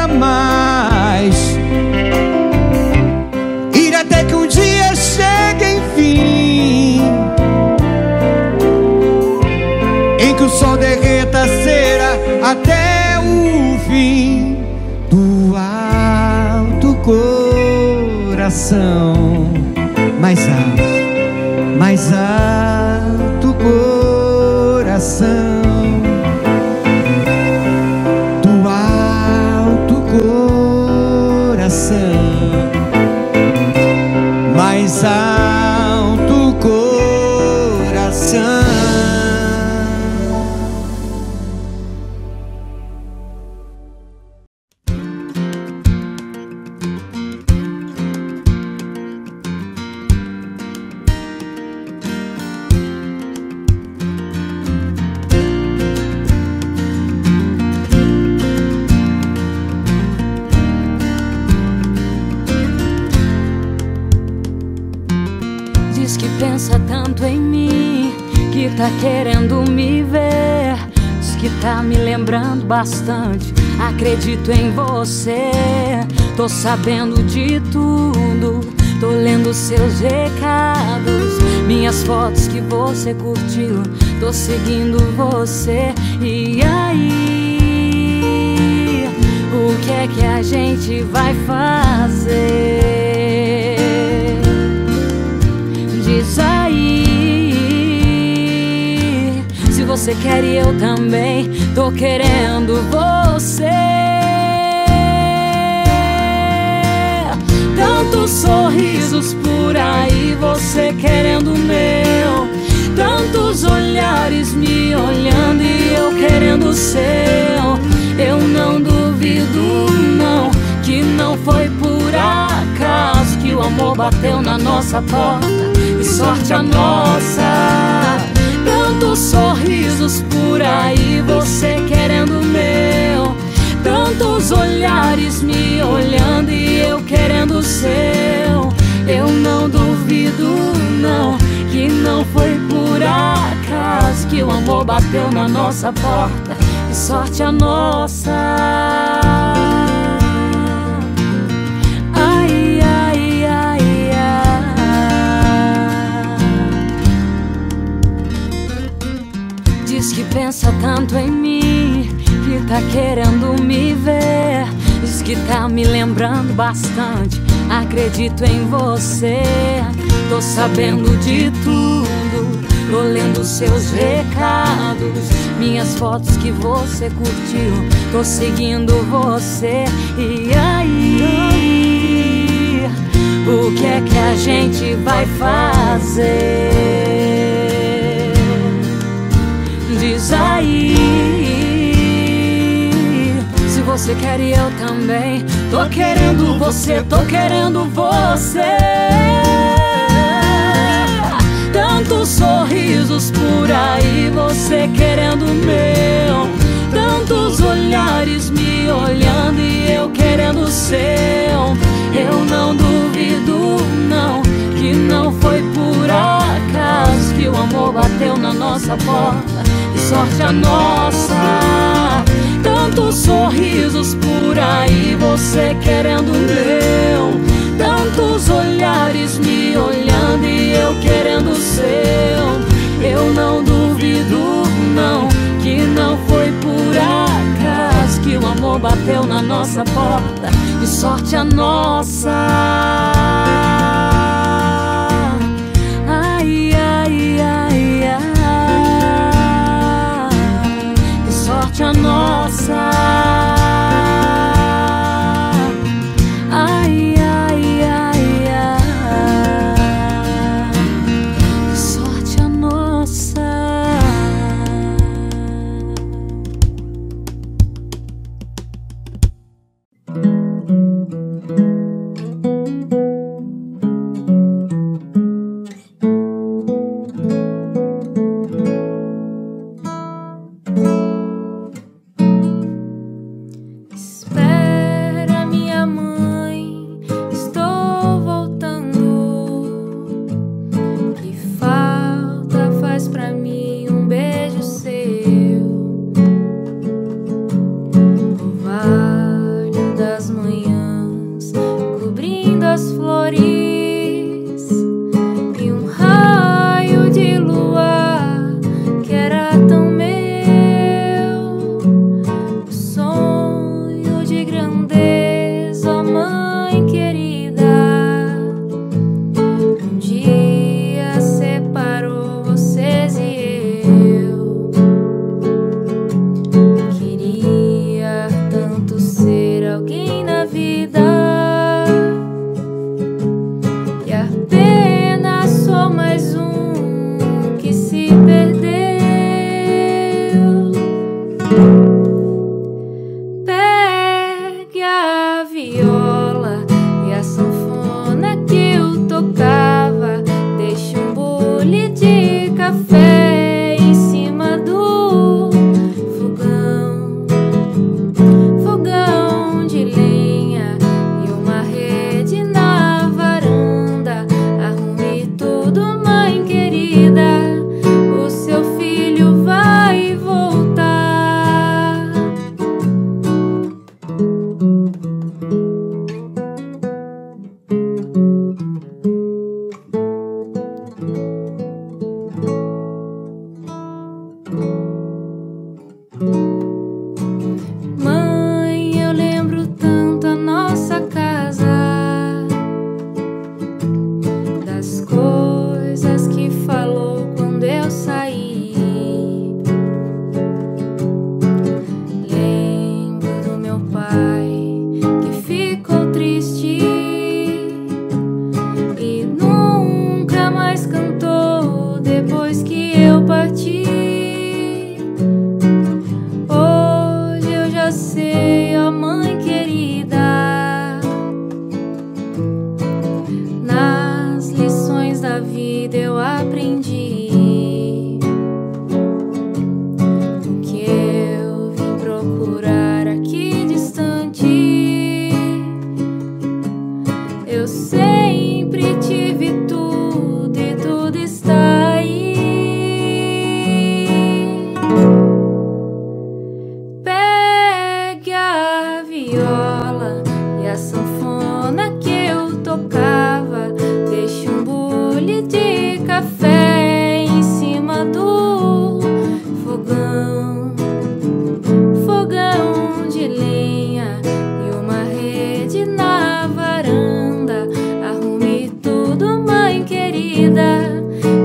a mais. Ir até que um dia chegue, enfim, o sol derreta a cera até o fim do alto coração. Mais alto, mais alto coração. Do alto coração. Mais alto coração. Tá querendo me ver, diz que tá me lembrando bastante. Acredito em você, tô sabendo de tudo. Tô lendo seus recados, minhas fotos que você curtiu. Tô seguindo você, e aí? O que é que a gente vai fazer? Diz aí. Você quer e eu também, tô querendo você. Tantos sorrisos por aí, você querendo o meu. Tantos olhares me olhando e eu querendo o seu. Eu não duvido não, que não foi por acaso que o amor bateu na nossa porta, e sorte a nossa. Tantos sorrisos por aí, você querendo o meu. Tantos olhares me olhando e eu querendo o seu. Eu não duvido não, que não foi por acaso que o amor bateu na nossa porta, e sorte a nossa. Que pensa tanto em mim, que tá querendo me ver, diz que tá me lembrando bastante. Acredito em você, tô sabendo de tudo. Tô lendo seus recados, minhas fotos que você curtiu. Tô seguindo você, e aí? O que é que a gente vai fazer? você quer e eu também. Tô querendo você, tô querendo você. Tantos sorrisos por aí, você querendo o meu. Tantos olhares me olhando e eu querendo o seu. Eu não duvido, não, que não foi por acaso que o amor bateu na nossa porta. Que sorte a nossa. Tantos sorrisos por aí, você querendo o meu. Tantos olhares me olhando e eu querendo o seu. Eu não duvido, não, que não foi por acaso que o amor bateu na nossa porta. Que sorte a nossa. A nossa. Ai, ai, ai, ai. Que sorte a nossa.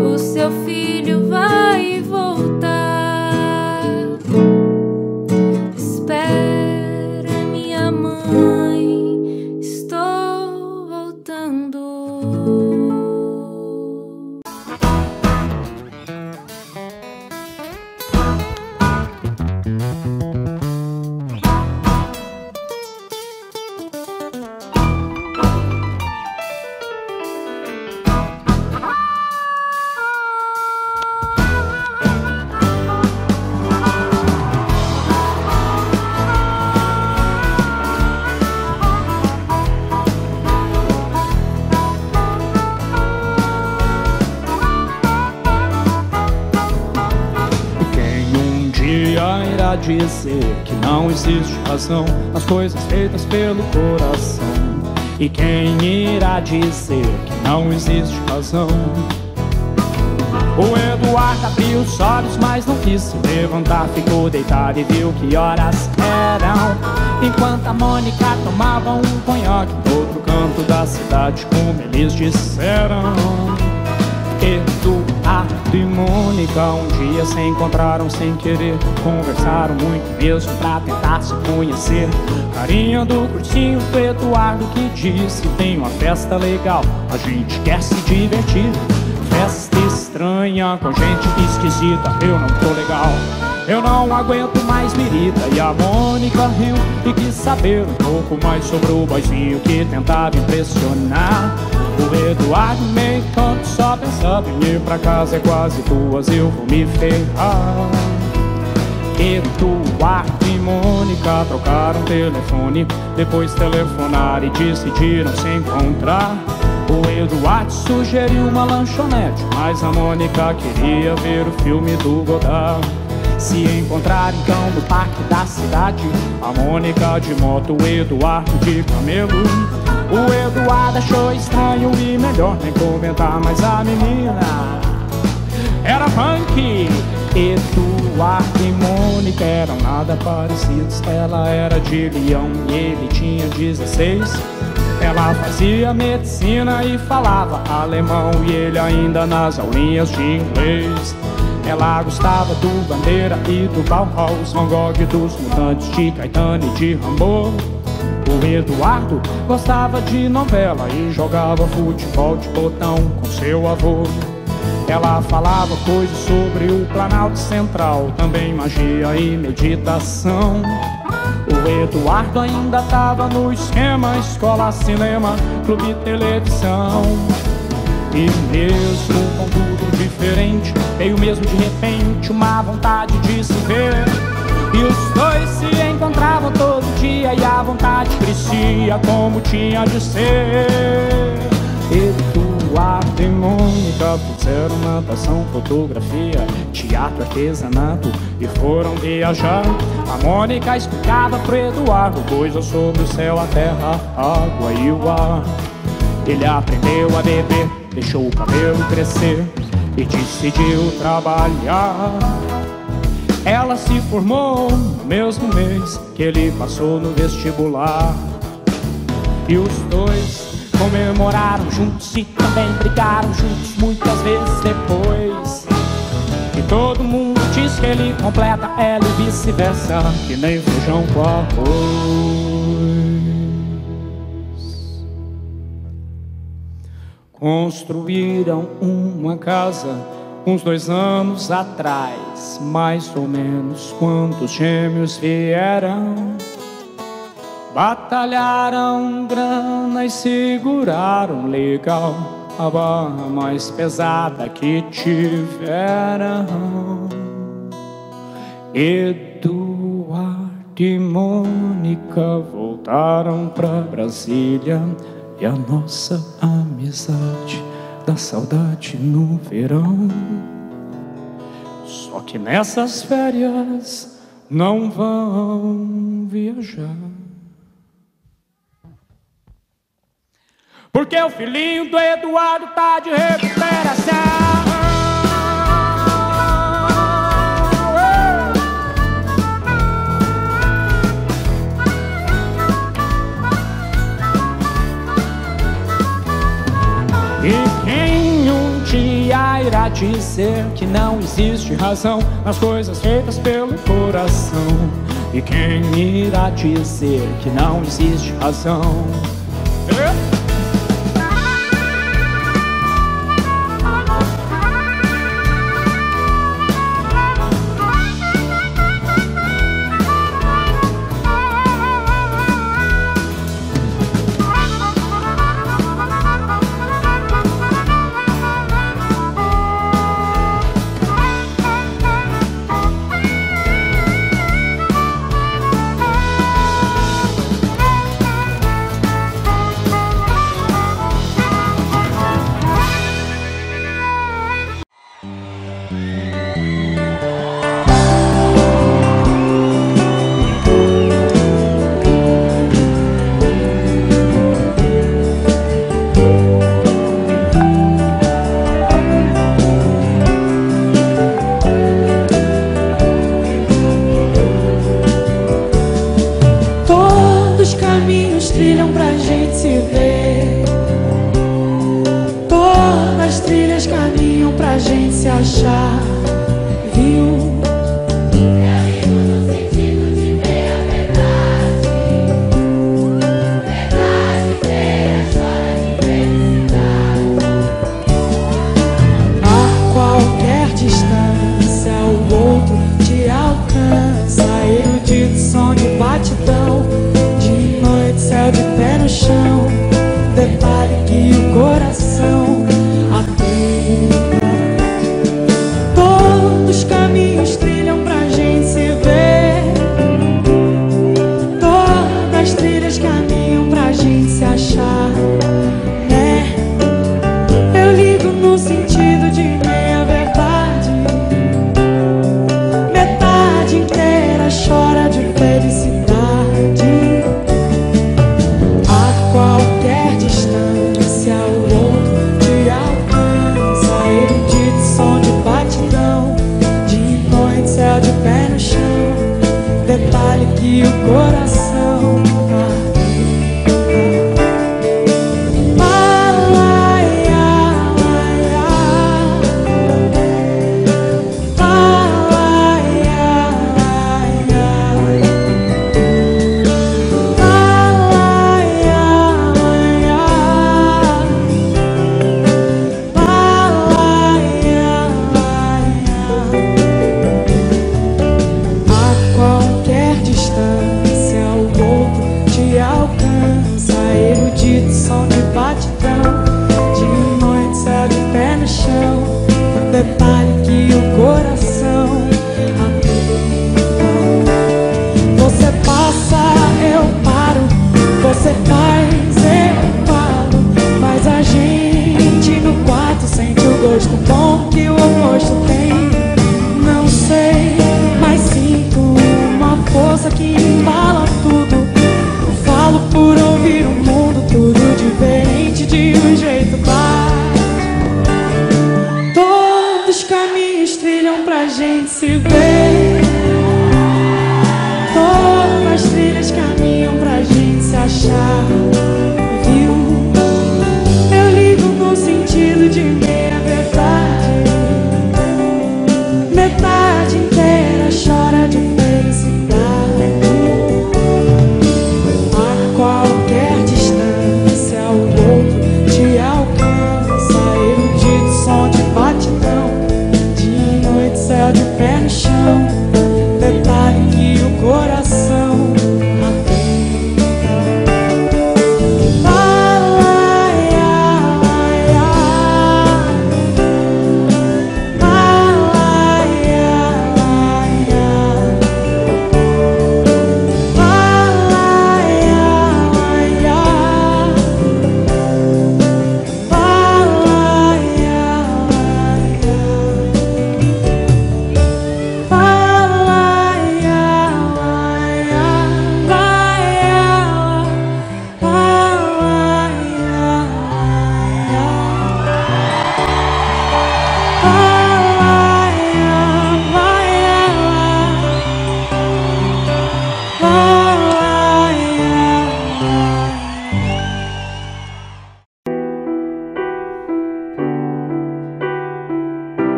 O a dizer que não existe razão nas coisas feitas pelo coração. E quem irá dizer que não existe razão? O Eduardo abriu os olhos, mas não quis se levantar. Ficou deitado e viu que horas eram, enquanto a Mônica tomava um conhaque no outro canto da cidade, como eles disseram. Eduardo e Mônica um dia se encontraram sem querer, conversaram muito mesmo pra tentar se conhecer. Carinha do cursinho do Eduardo que disse: tem uma festa legal, a gente quer se divertir. Festa estranha, com gente esquisita, eu não tô legal, eu não aguento mais birita. E a Mônica riu e quis saber um pouco mais sobre o boizinho que tentava impressionar. O Eduardo meio tonto só pensava em ir pra casa, é quase duas, eu vou me ferrar. Eduardo e Mônica trocaram telefone, depois telefonaram e decidiram se encontrar. O Eduardo sugeriu uma lanchonete, mas a Mônica queria ver o filme do Godard. Se encontraram então no parque da cidade, a Mônica de moto, o Eduardo de camelo. O Eduardo achou estranho e melhor nem comentar, mas a menina era punk. Eduardo e Mônica eram nada parecidos, ela era de Leão e ele tinha dezesseis. Ela fazia medicina e falava alemão, e ele ainda nas aulinhas de inglês. Ela gostava do Bandeira e do Bauhaus, Van Gogh, dos Mutantes, de Caetano e de Rambo. O Eduardo gostava de novela e jogava futebol de botão com seu avô. Ela falava coisas sobre o Planalto Central, também magia e meditação. O Eduardo ainda tava no esquema: escola, cinema, clube, televisão. E mesmo com tudo diferente, veio mesmo de repente uma vontade de se ver. E os dois se encontravam todo dia, e a vontade crescia como tinha de ser. Eduardo e Mônica fizeram natação, fotografia, teatro, artesanato e foram viajar. A Mônica explicava pro Eduardo coisas sobre o céu, a terra, a água e o ar. Ele aprendeu a beber, deixou o cabelo crescer e decidiu trabalhar. Ela se formou no mesmo mês que ele passou no vestibular. E os dois comemoraram juntos e também brigaram juntos muitas vezes depois. E todo mundo diz que ele completa ela e vice-versa, que nem feijão com arroz. Construíram uma casa uns dois anos atrás, mais ou menos quando os gêmeos vieram. Batalharam grana e seguraram legal a barra mais pesada que tiveram. Eduardo e Mônica voltaram pra Brasília, e a nossa amizade dá saudade no verão. Só que nessas férias não vão viajar, porque o filhinho do Eduardo tá de recuperação. E quem um dia irá dizer que não existe razão nas coisas feitas pelo coração? E quem irá dizer que não existe razão? Thank you. achar, viu? É vivo no sentido de ver a verdade. Verdade feia, chora de felicidade. A qualquer distância o outro te alcança, iludido som de batidão. De noite, céu de pé no chão. Depare que o coração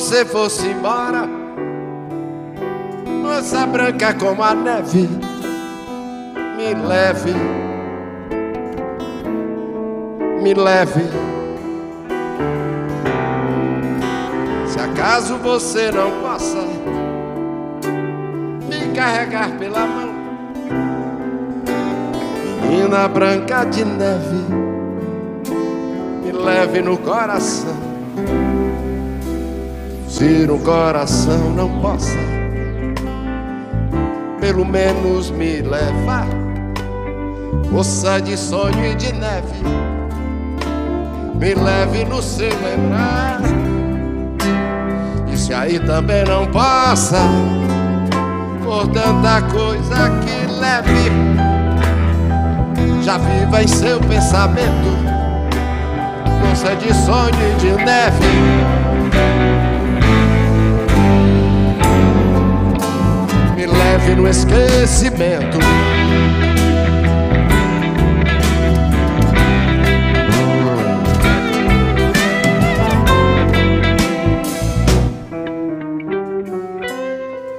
se fosse embora, moça branca como a neve, me leve, me leve. Se acaso você não possa me carregar pela mão, menina branca de neve, me leve no coração. Se no coração não possa, pelo menos me levar, moça de sonho e de neve, me leve no seu lembrar. E se aí também não possa, por tanta coisa que leve. Já viva em seu pensamento, moça de sonho e de neve. Me leve no esquecimento,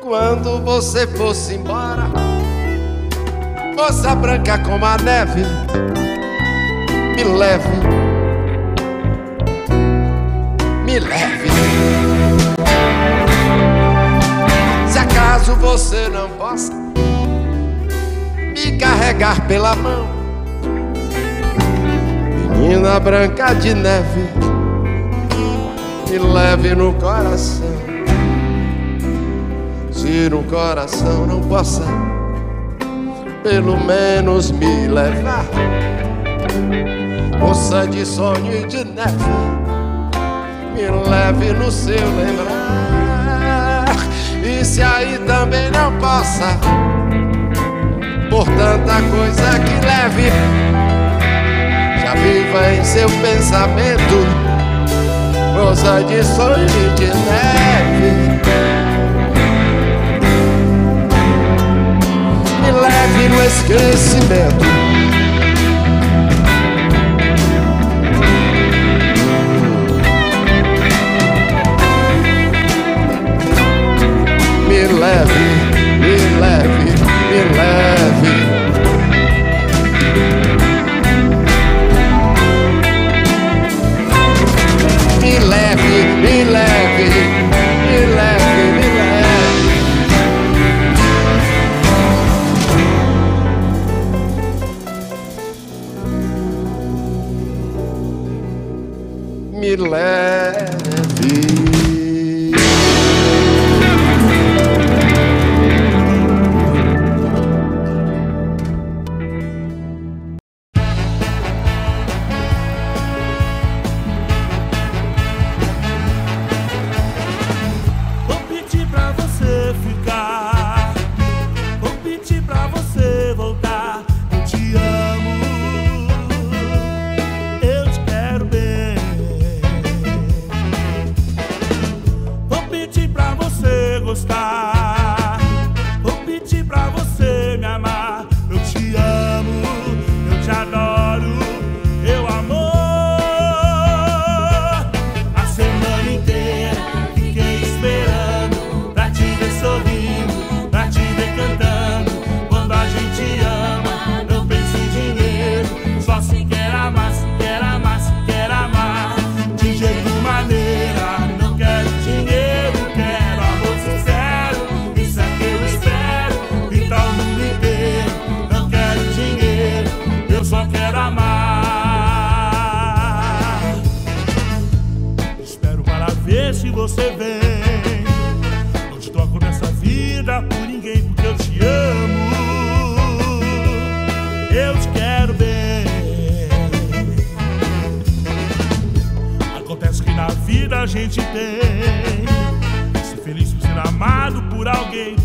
quando você fosse embora, moça branca como a neve, me leve, me leve. Se acaso você não possa me carregar pela mão, menina branca de neve, me leve no coração. Se no coração não possa, pelo menos me levar, moça de sonho e de neve, me leve no seu lembrar. E se aí também não possa, por tanta coisa que leve, já viva em seu pensamento, moça de sonho e de neve. Leve no esquecimento, me leve, me leve, me leve. Me leve, me leve, me leve, me leve. Me leve. Vou pedir pra você ficar, vou pedir pra você voltar. Eu te amo, eu te quero bem. Gostar. Vou pedir pra você me amar. Eu te amo, eu te adoro, meu amor. A semana inteira fiquei esperando pra te ver sorrindo, pra te ver cantando. Quando a gente ama, não pensa em dinheiro, só se quer amar, se quer amar, se quer amar. De jeito maneira, não quero dinheiro. Só quero amar. Espero para ver se você vem. Não te troco nessa vida por ninguém, porque eu te amo, eu te quero bem. Acontece que na vida a gente tem que ser feliz por ser amado por alguém.